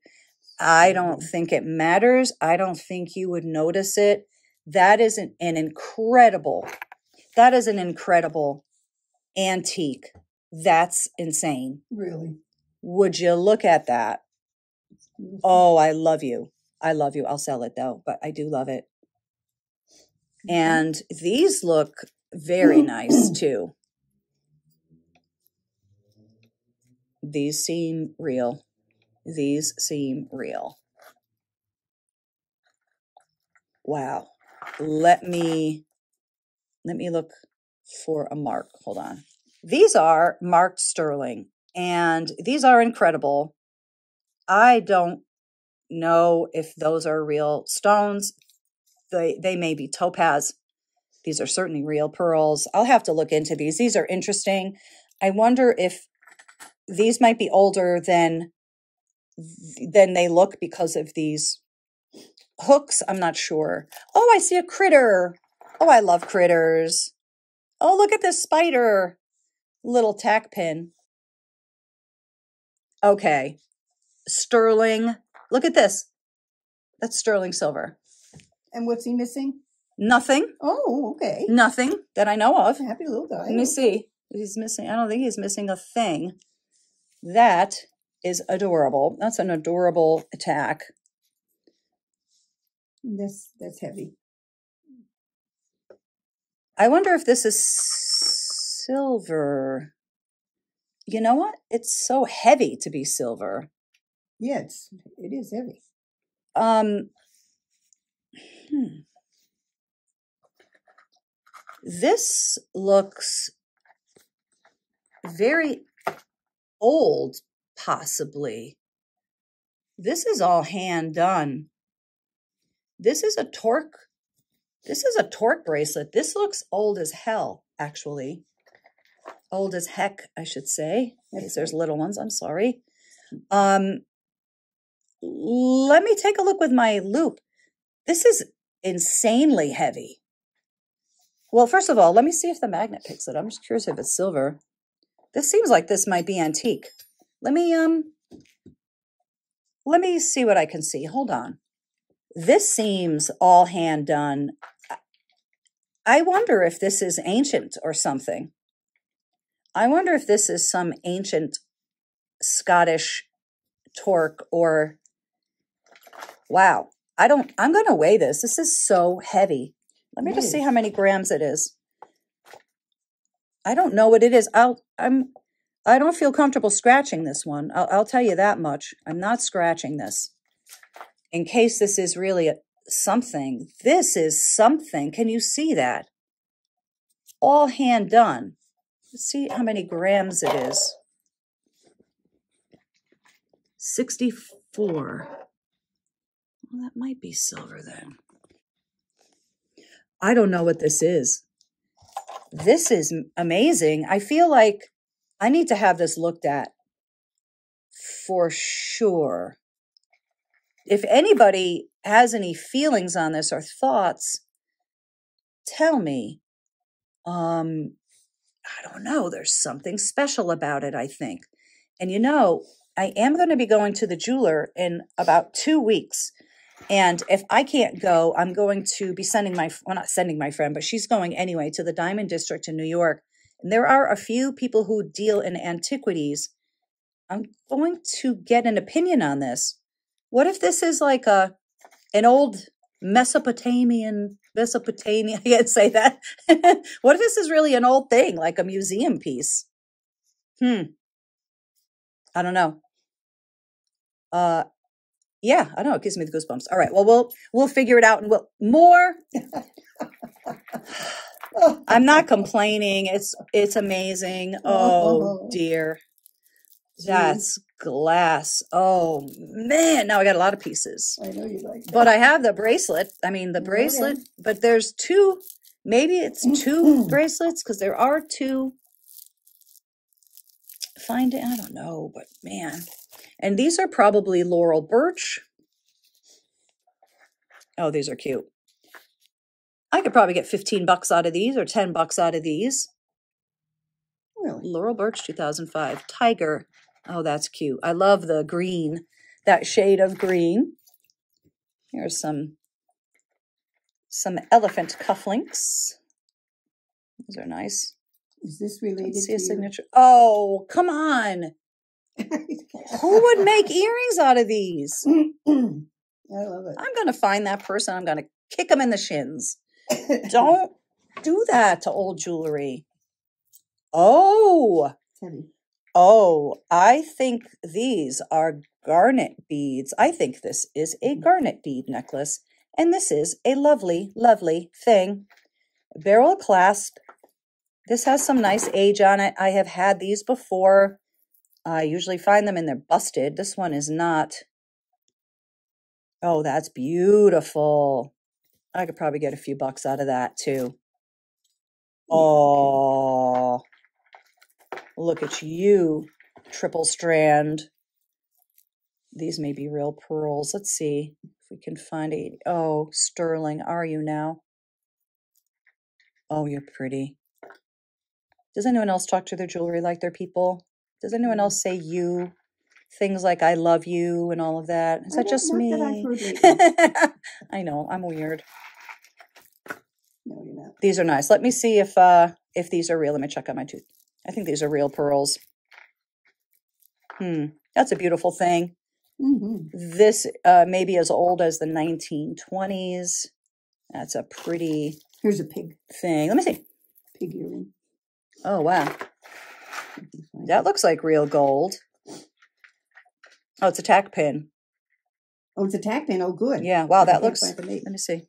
I don't think it matters. I don't think you would notice it. That is an incredible antique. That's insane. Really? Would you look at that? Oh, I love you. I love you. I'll sell it though, but I do love it. And these look very nice too. These seem real. These seem real. Wow. Let me look for a mark. Hold on. These are marked sterling, and these are incredible. I don't know if those are real stones. They may be topaz. These are certainly real pearls. I'll have to look into these. These are interesting. I wonder if these might be older than they look because of these hooks. I'm not sure. Oh, I see a critter. Oh, I love critters. Oh, look at this spider. Little tack pin. Okay. Sterling. Look at this. That's sterling silver. And what's he missing? Nothing. Oh, okay. Nothing that I know of. Happy little guy. Let me see. He's missing. I don't think he's missing a thing. That is adorable. That's an adorable attack. That's heavy. I wonder if this is silver. You know what? It's so heavy to be silver. Yeah, it is heavy. This looks very old, possibly. This is all hand done. This is a torque bracelet. This looks old as hell, actually. Old as heck, I should say, because there's little ones. I'm sorry. Let me take a look with my loop. This is insanely heavy. Well, first of all, let me see if the magnet picks it. I'm just curious if it's silver. This seems like this might be antique. Let me see what I can see. Hold on. This seems all hand done. I wonder if this is ancient or something. I wonder if this is some ancient Scottish torque or, wow. I'm going to weigh this. This is so heavy. Let me just see how many grams it is. I don't know what it is. I don't feel comfortable scratching this one. I'll tell you that much. I'm not scratching this. In case this is really something. This is something. Can you see that? All hand done. Let's see how many grams it is. 64. Well, that might be silver then. I don't know what this is. This is amazing. I feel like I need to have this looked at for sure. If anybody has any feelings on this or thoughts, tell me. I don't know. There's something special about it, I think. And you know, I am going to be going to the jeweler in about 2 weeks. And if I can't go, I'm going to be sending my, well, not sending my friend, but she's going anyway to the Diamond District in New York. And there are a few people who deal in antiquities. I'm going to get an opinion on this. What if this is like an old Mesopotamian, I can't say that. What if this is really an old thing, like a museum piece? I don't know. Yeah, I don't know. It gives me the goosebumps. All right. Well, we'll figure it out, and we'll more. I'm not complaining. It's amazing. Oh dear, that's glass. Oh man, now I got a lot of pieces. I know you like that. But I have the bracelet. I mean the bracelet. But there's two. Maybe it's two bracelets because there are two. Find it. I don't know, but man. And these are probably Laurel Birch. Oh, these are cute. I could probably get 15 bucks out of these or 10 bucks out of these. Really? Laurel Birch 2005. Tiger. Oh, that's cute. I love the green, that shade of green. Here's some elephant cufflinks. These are nice. Is this related to a signature? Oh, come on. Who would make earrings out of these? I love it. I'm going to find that person. I'm going to kick them in the shins. Don't do that to old jewelry. Oh, I think these are garnet beads. I think this is a garnet bead necklace. And this is a lovely, lovely thing. Barrel clasp. This has some nice age on it. I have had these before. I usually find them and they're busted. This one is not. Oh, that's beautiful. I could probably get a few bucks out of that too. Oh, look at you, triple strand. These may be real pearls. Let's see if we can find a, oh, sterling, are you now? Oh, you're pretty. Does anyone else talk to their jewelry like their people? Does anyone else say you? Things like I love you and all of that. Is that just me? I know, I'm weird. No, you're not. These are nice. Let me see if these are real. Let me check out my tooth. I think these are real pearls. That's a beautiful thing. This may be as old as the 1920s. That's a pretty Here's a pig thing. Let me see. Pig earring. Oh, wow. That looks like real gold. Oh, it's a tack pin. Oh, it's a tack pin. Oh, good. Yeah. Wow, that looks. Let me see.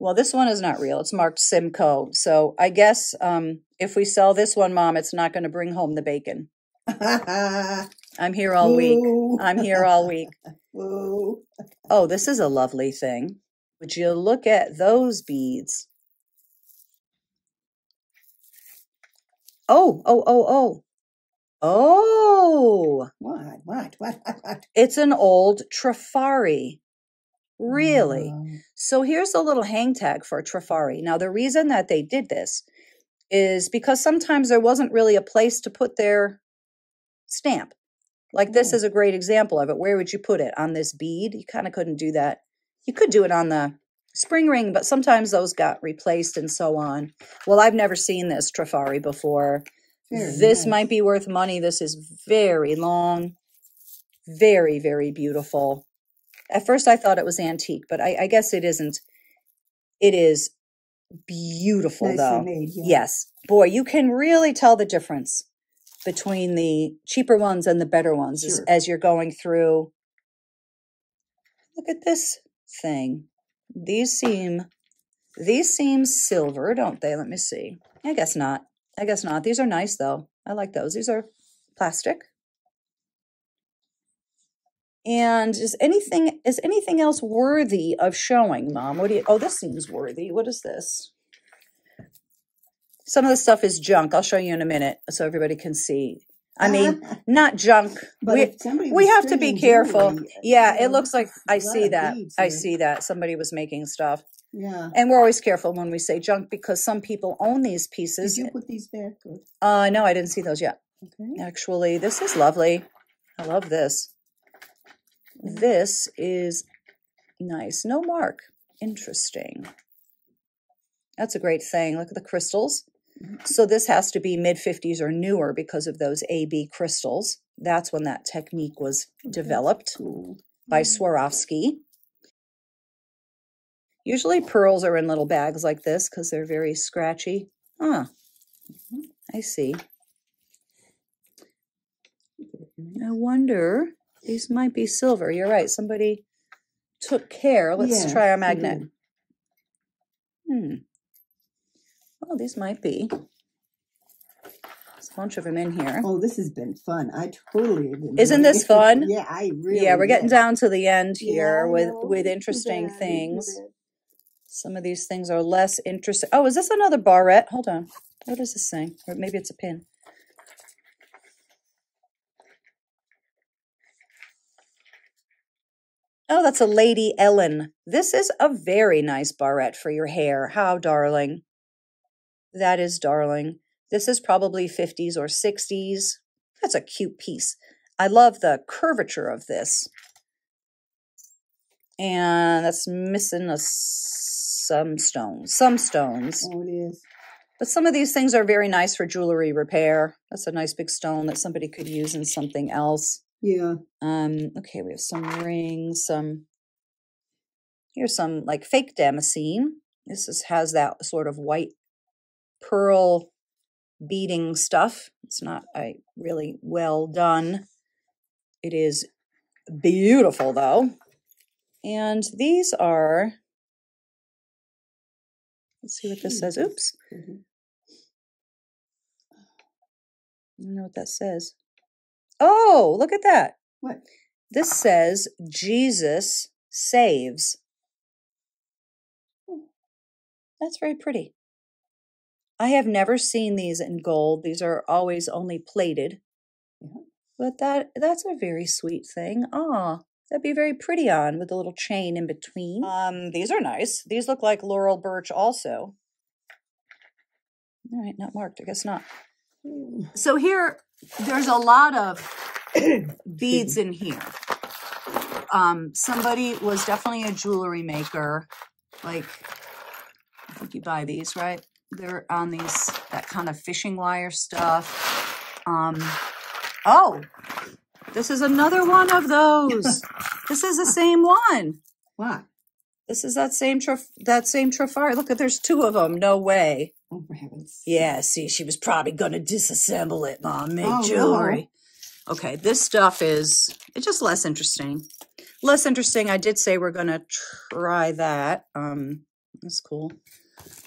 Well, this one is not real. It's marked Simcoe. So I guess if we sell this one, Mom, it's not going to bring home the bacon. I'm here all week. Whoa. Oh, this is a lovely thing. Would you look at those beads? Oh. What? It's an old Trifari. Really? Oh. So here's a little hang tag for Trifari. Now, the reason that they did this is because sometimes there wasn't really a place to put their stamp. Like this is a great example of it. Where would you put it? On this bead? You kind of couldn't do that. You could do it on the spring ring, but sometimes those got replaced and so on. Well, I've never seen this Trifari before. This might be worth money. This is very long, very, very beautiful. At first I thought it was antique, but I guess it isn't. It is beautiful, nicely though. Made, yeah. Yes. Boy, you can really tell the difference between the cheaper ones and the better ones as you're going through. Look at this thing. These seem silver, don't they? Let me see. I guess not. These are nice, though. I like those. These are plastic. And is anything else worthy of showing, Mom? What do you? Oh, this seems worthy. What is this? Some of the stuff is junk. I'll show you in a minute so everybody can see. I mean, not junk. But we have to be careful. Yeah, it looks like I see that. I see that. Somebody was making stuff. Yeah. And we're always careful when we say junk because some people own these pieces. Did you put these back? No, I didn't see those yet. Okay. Actually, this is lovely. I love this. This is nice. No mark. Interesting. That's a great thing. Look at the crystals. So this has to be mid-50s or newer because of those AB crystals. That's when that technique was developed by Swarovski. Usually pearls are in little bags like this because they're very scratchy. Ah, I see. I wonder... These might be silver. You're right. Somebody took care. Let's try our magnet. Well, these might be. There's a bunch of them in here. Oh, this has been fun. I totally agree. Isn't this fun? Yeah, I really we're getting down to the end here with interesting things. Some of these things are less interesting. Oh, is this another barrette? Hold on. What is this thing? Or maybe it's a pin. Oh, that's a Lady Ellen. This is a very nice barrette for your hair. How darling. That is darling. This is probably 50s or 60s. That's a cute piece. I love the curvature of this. And that's missing some stones. Some stones. Oh, it is. But some of these things are very nice for jewelry repair. That's a nice big stone that somebody could use in something else. Yeah. Okay, we have some rings, here's some like fake damascene. This has that sort of white pearl beading stuff. It's not really well done. It is beautiful though. And these are, let's see what this says. Oops. I don't know what that says. Oh, look at that. What? This says, Jesus saves. That's very pretty. I have never seen these in gold. These are always only plated. Yeah. But that's a very sweet thing. Aw, that'd be very pretty on with a little chain in between. These are nice. These look like Laurel Birch also. All right, not marked. I guess not. So here... There's a lot of beads in here. Somebody was definitely a jewelry maker. Like, I think you buy these, right? They're on these, that kind of fishing wire stuff. Oh, this is another one of those. This is the same one. What? This is that same Trifari. Look, there's two of them. No way. Oh, for heaven's sake. Yeah, see, she was probably going to disassemble it, Mom. Make jewelry. No. Okay, this stuff is just less interesting. Less interesting. I did say we're going to try that. That's cool.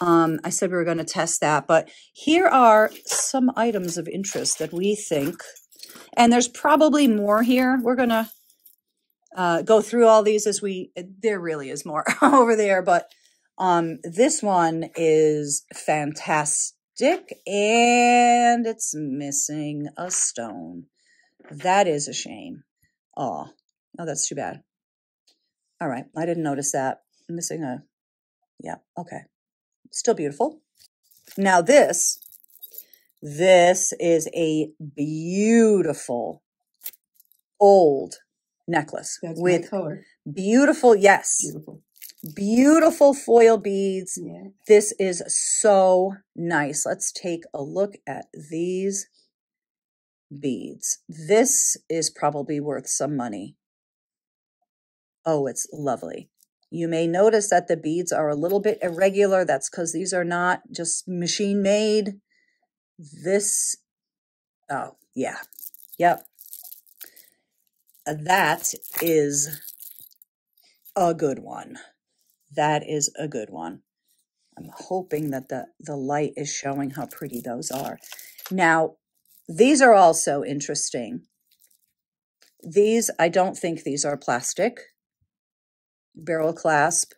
I said we were going to test that. But here are some items of interest that we think. And there's probably more here. We're going to go through all these as we, there really is more over there, but this one is fantastic and it's missing a stone. That is a shame. Oh, that's too bad. All right. I didn't notice that. I'm missing a, yeah. Okay. Still beautiful. Now this is a beautiful old necklace with beautiful, yes, beautiful foil beads. Yeah. This is so nice. Let's take a look at these beads. This is probably worth some money. Oh, it's lovely. You may notice that the beads are a little bit irregular. That's because these are not just machine made. This, oh, yeah, yep. That is a good one. That is a good one. I'm hoping that the light is showing how pretty those are. Now, these are also interesting. These, I don't think these are plastic. Barrel clasp.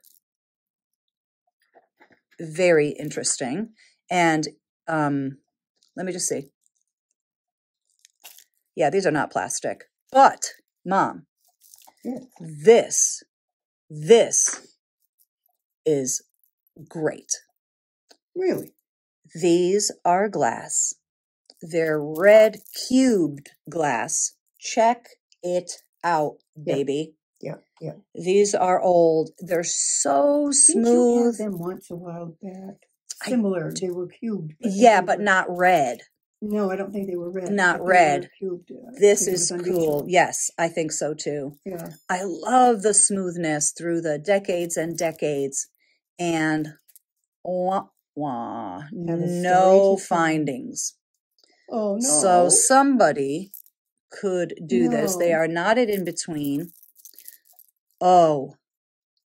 Very interesting. And let me just see. Yeah, these are not plastic. But, Mom, this is great. Really? These are glass. They're red cubed glass. Check it out, baby. Yeah. These are old. They're so smooth. You had them once a while back. Similar. They were cubed. Yeah, but not red. No, I don't think they were red. Not red. Cubed. This is cool. Yes, I think so too. Yeah. I love the smoothness through the decades and decades. And no findings. Oh, no. So somebody could do this. They are knotted in between. Oh,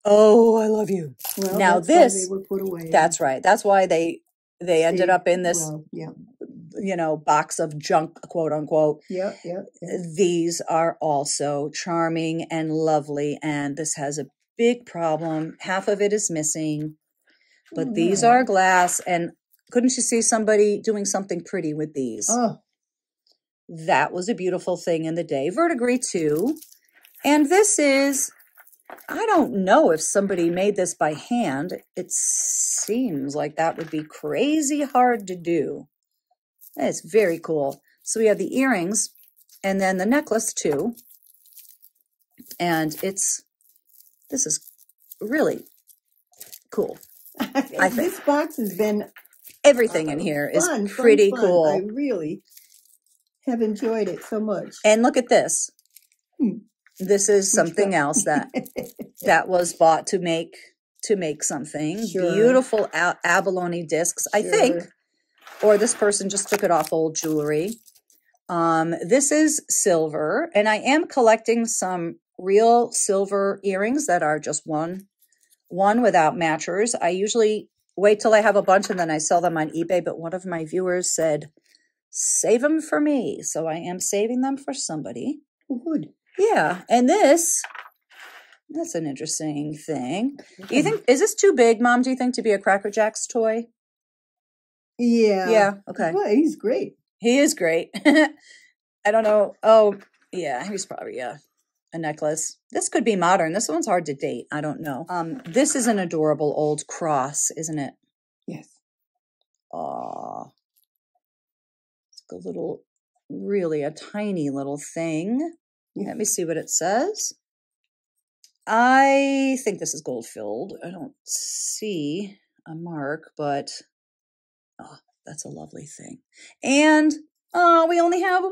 I love you. Well, now this, why they were put away. That's right. That's why they ended up in this, you know, box of junk, quote unquote. Yeah. These are also charming and lovely. And this has a big problem. Half of it is missing, but these are glass. And couldn't you see somebody doing something pretty with these? Oh, that was a beautiful thing in the day. Verdigris too. And this is, I don't know if somebody made this by hand. It seems like that would be crazy hard to do. It's very cool. So we have the earrings and then the necklace too. And this is really cool. I think. This box has been, everything in here is pretty cool. I really have enjoyed it so much. And look at this. This is something else that was bought to make something. Sure. Beautiful abalone discs, I think, or this person just took it off old jewelry. This is silver, and I am collecting some real silver earrings that are just one without matchers. I usually wait till I have a bunch and then I sell them on eBay, but one of my viewers said, save them for me. So I am saving them for somebody. Good. Yeah, and that's an interesting thing. Do you think, is this too big, Mom, do you think, to be a Cracker Jack's toy? Yeah. Yeah, okay. Well, he's great. He is great. I don't know. Oh, yeah, he's probably a necklace. This could be modern. This one's hard to date. I don't know. This is an adorable old cross, isn't it? Yes. Aw. It's like a little, really a tiny little thing. Let me see what it says. I think this is gold filled. I don't see a mark, but oh, that's a lovely thing. And oh, we only have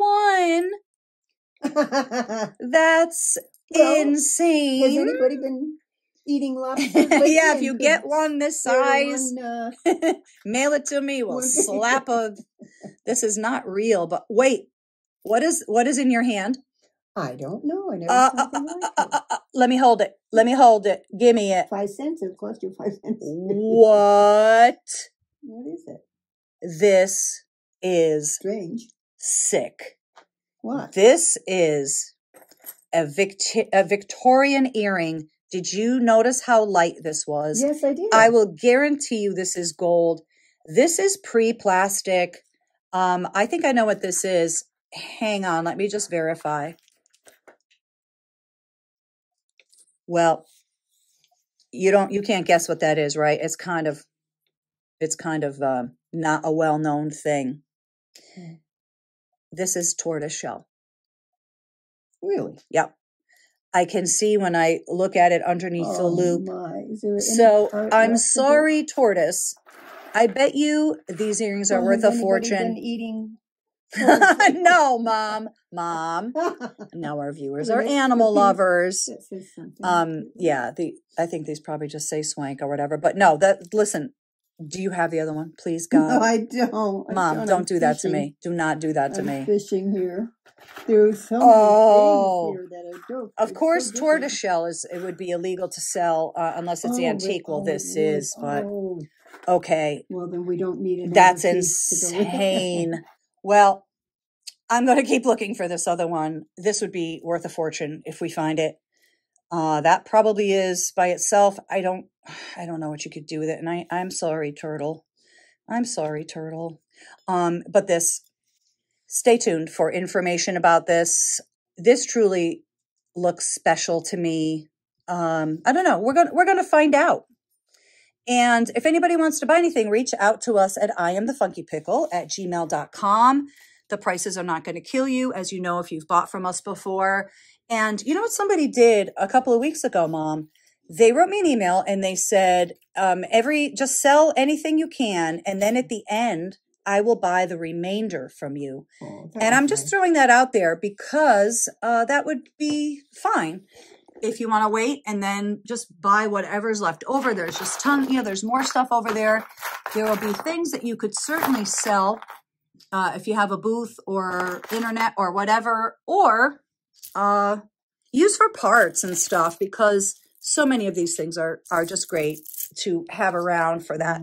one. That's insane. Has anybody been eating lobster? Yeah, if you get one this size, mail it to me. We'll slap a. This is not real, but wait, what is in your hand? I don't know. I never let me hold it. Let me hold it. Give me it. 5 cents. It cost you 5 cents. What? What is it? This is strange. Sick. What? This is a Victorian earring. Did you notice how light this was? Yes, I did. I will guarantee you this is gold. This is pre-plastic. I think I know what this is. Hang on. Let me just verify. Well, you can't guess what that is, right? It's kind of not a well-known thing. Okay. This is tortoise shell. Really? Yep. I can see when I look at it underneath the loop. So I'm sorry, tortoise. I bet you these earrings are worth a fortune. Been eating no, Mom. Now our viewers are animal lovers. Yeah, I think these probably just say swank or whatever. But no, listen. Do you have the other one? Please, God. No, I don't. Mom, don't do that to me. Do not do that to me. Fishing here. There's so many things here that I do. Of course, tortoiseshell it would be illegal to sell unless it's antique. Well, this is, but okay. Well, then we don't need it. That's insane. Well, I'm going to keep looking for this other one. This would be worth a fortune if we find it. That probably is by itself. I don't know what you could do with it. And I'm sorry, turtle. I'm sorry, turtle. But stay tuned for information about this. This truly looks special to me. I don't know. We're going to find out. And if anybody wants to buy anything, reach out to us at iamthefunkypickle@gmail.com. The prices are not going to kill you, as you know, if you've bought from us before. And you know what somebody did a couple of weeks ago, Mom? They wrote me an email and they said, just sell anything you can. And then at the end, I will buy the remainder from you. Oh, and I'm just throwing that out there because that would be fine. If you want to wait and then just buy whatever's left over, there's just tons, there's more stuff over there. There will be things that you could certainly sell if you have a booth or internet or whatever, or use for parts and stuff, because so many of these things are just great to have around for that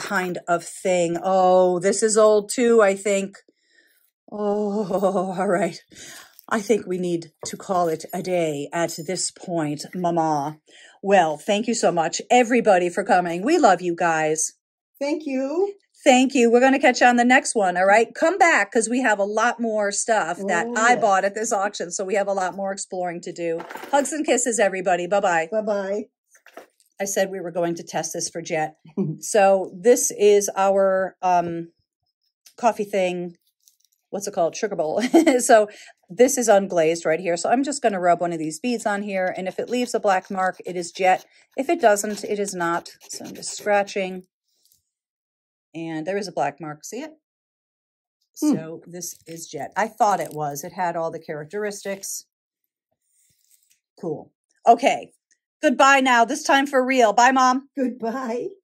kind of thing. Oh, this is old too, I think. Oh, all right. I think we need to call it a day at this point, Mama. Well, thank you so much, everybody, for coming. We love you guys. Thank you. Thank you. We're going to catch you on the next one, all right? Come back, because we have a lot more stuff that I bought at this auction, so we have a lot more exploring to do. Hugs and kisses, everybody. Bye-bye. Bye-bye. I said we were going to test this for Jet. So this is our coffee thing. What's it called? Sugar bowl. So this is unglazed right here. So I'm just going to rub one of these beads on here. And if it leaves a black mark, it is Jet. If it doesn't, it is not. So I'm just scratching. And there is a black mark. See it? So this is Jet. I thought it was. It had all the characteristics. Cool. Okay. Goodbye now. This time for real. Bye, Mom. Goodbye.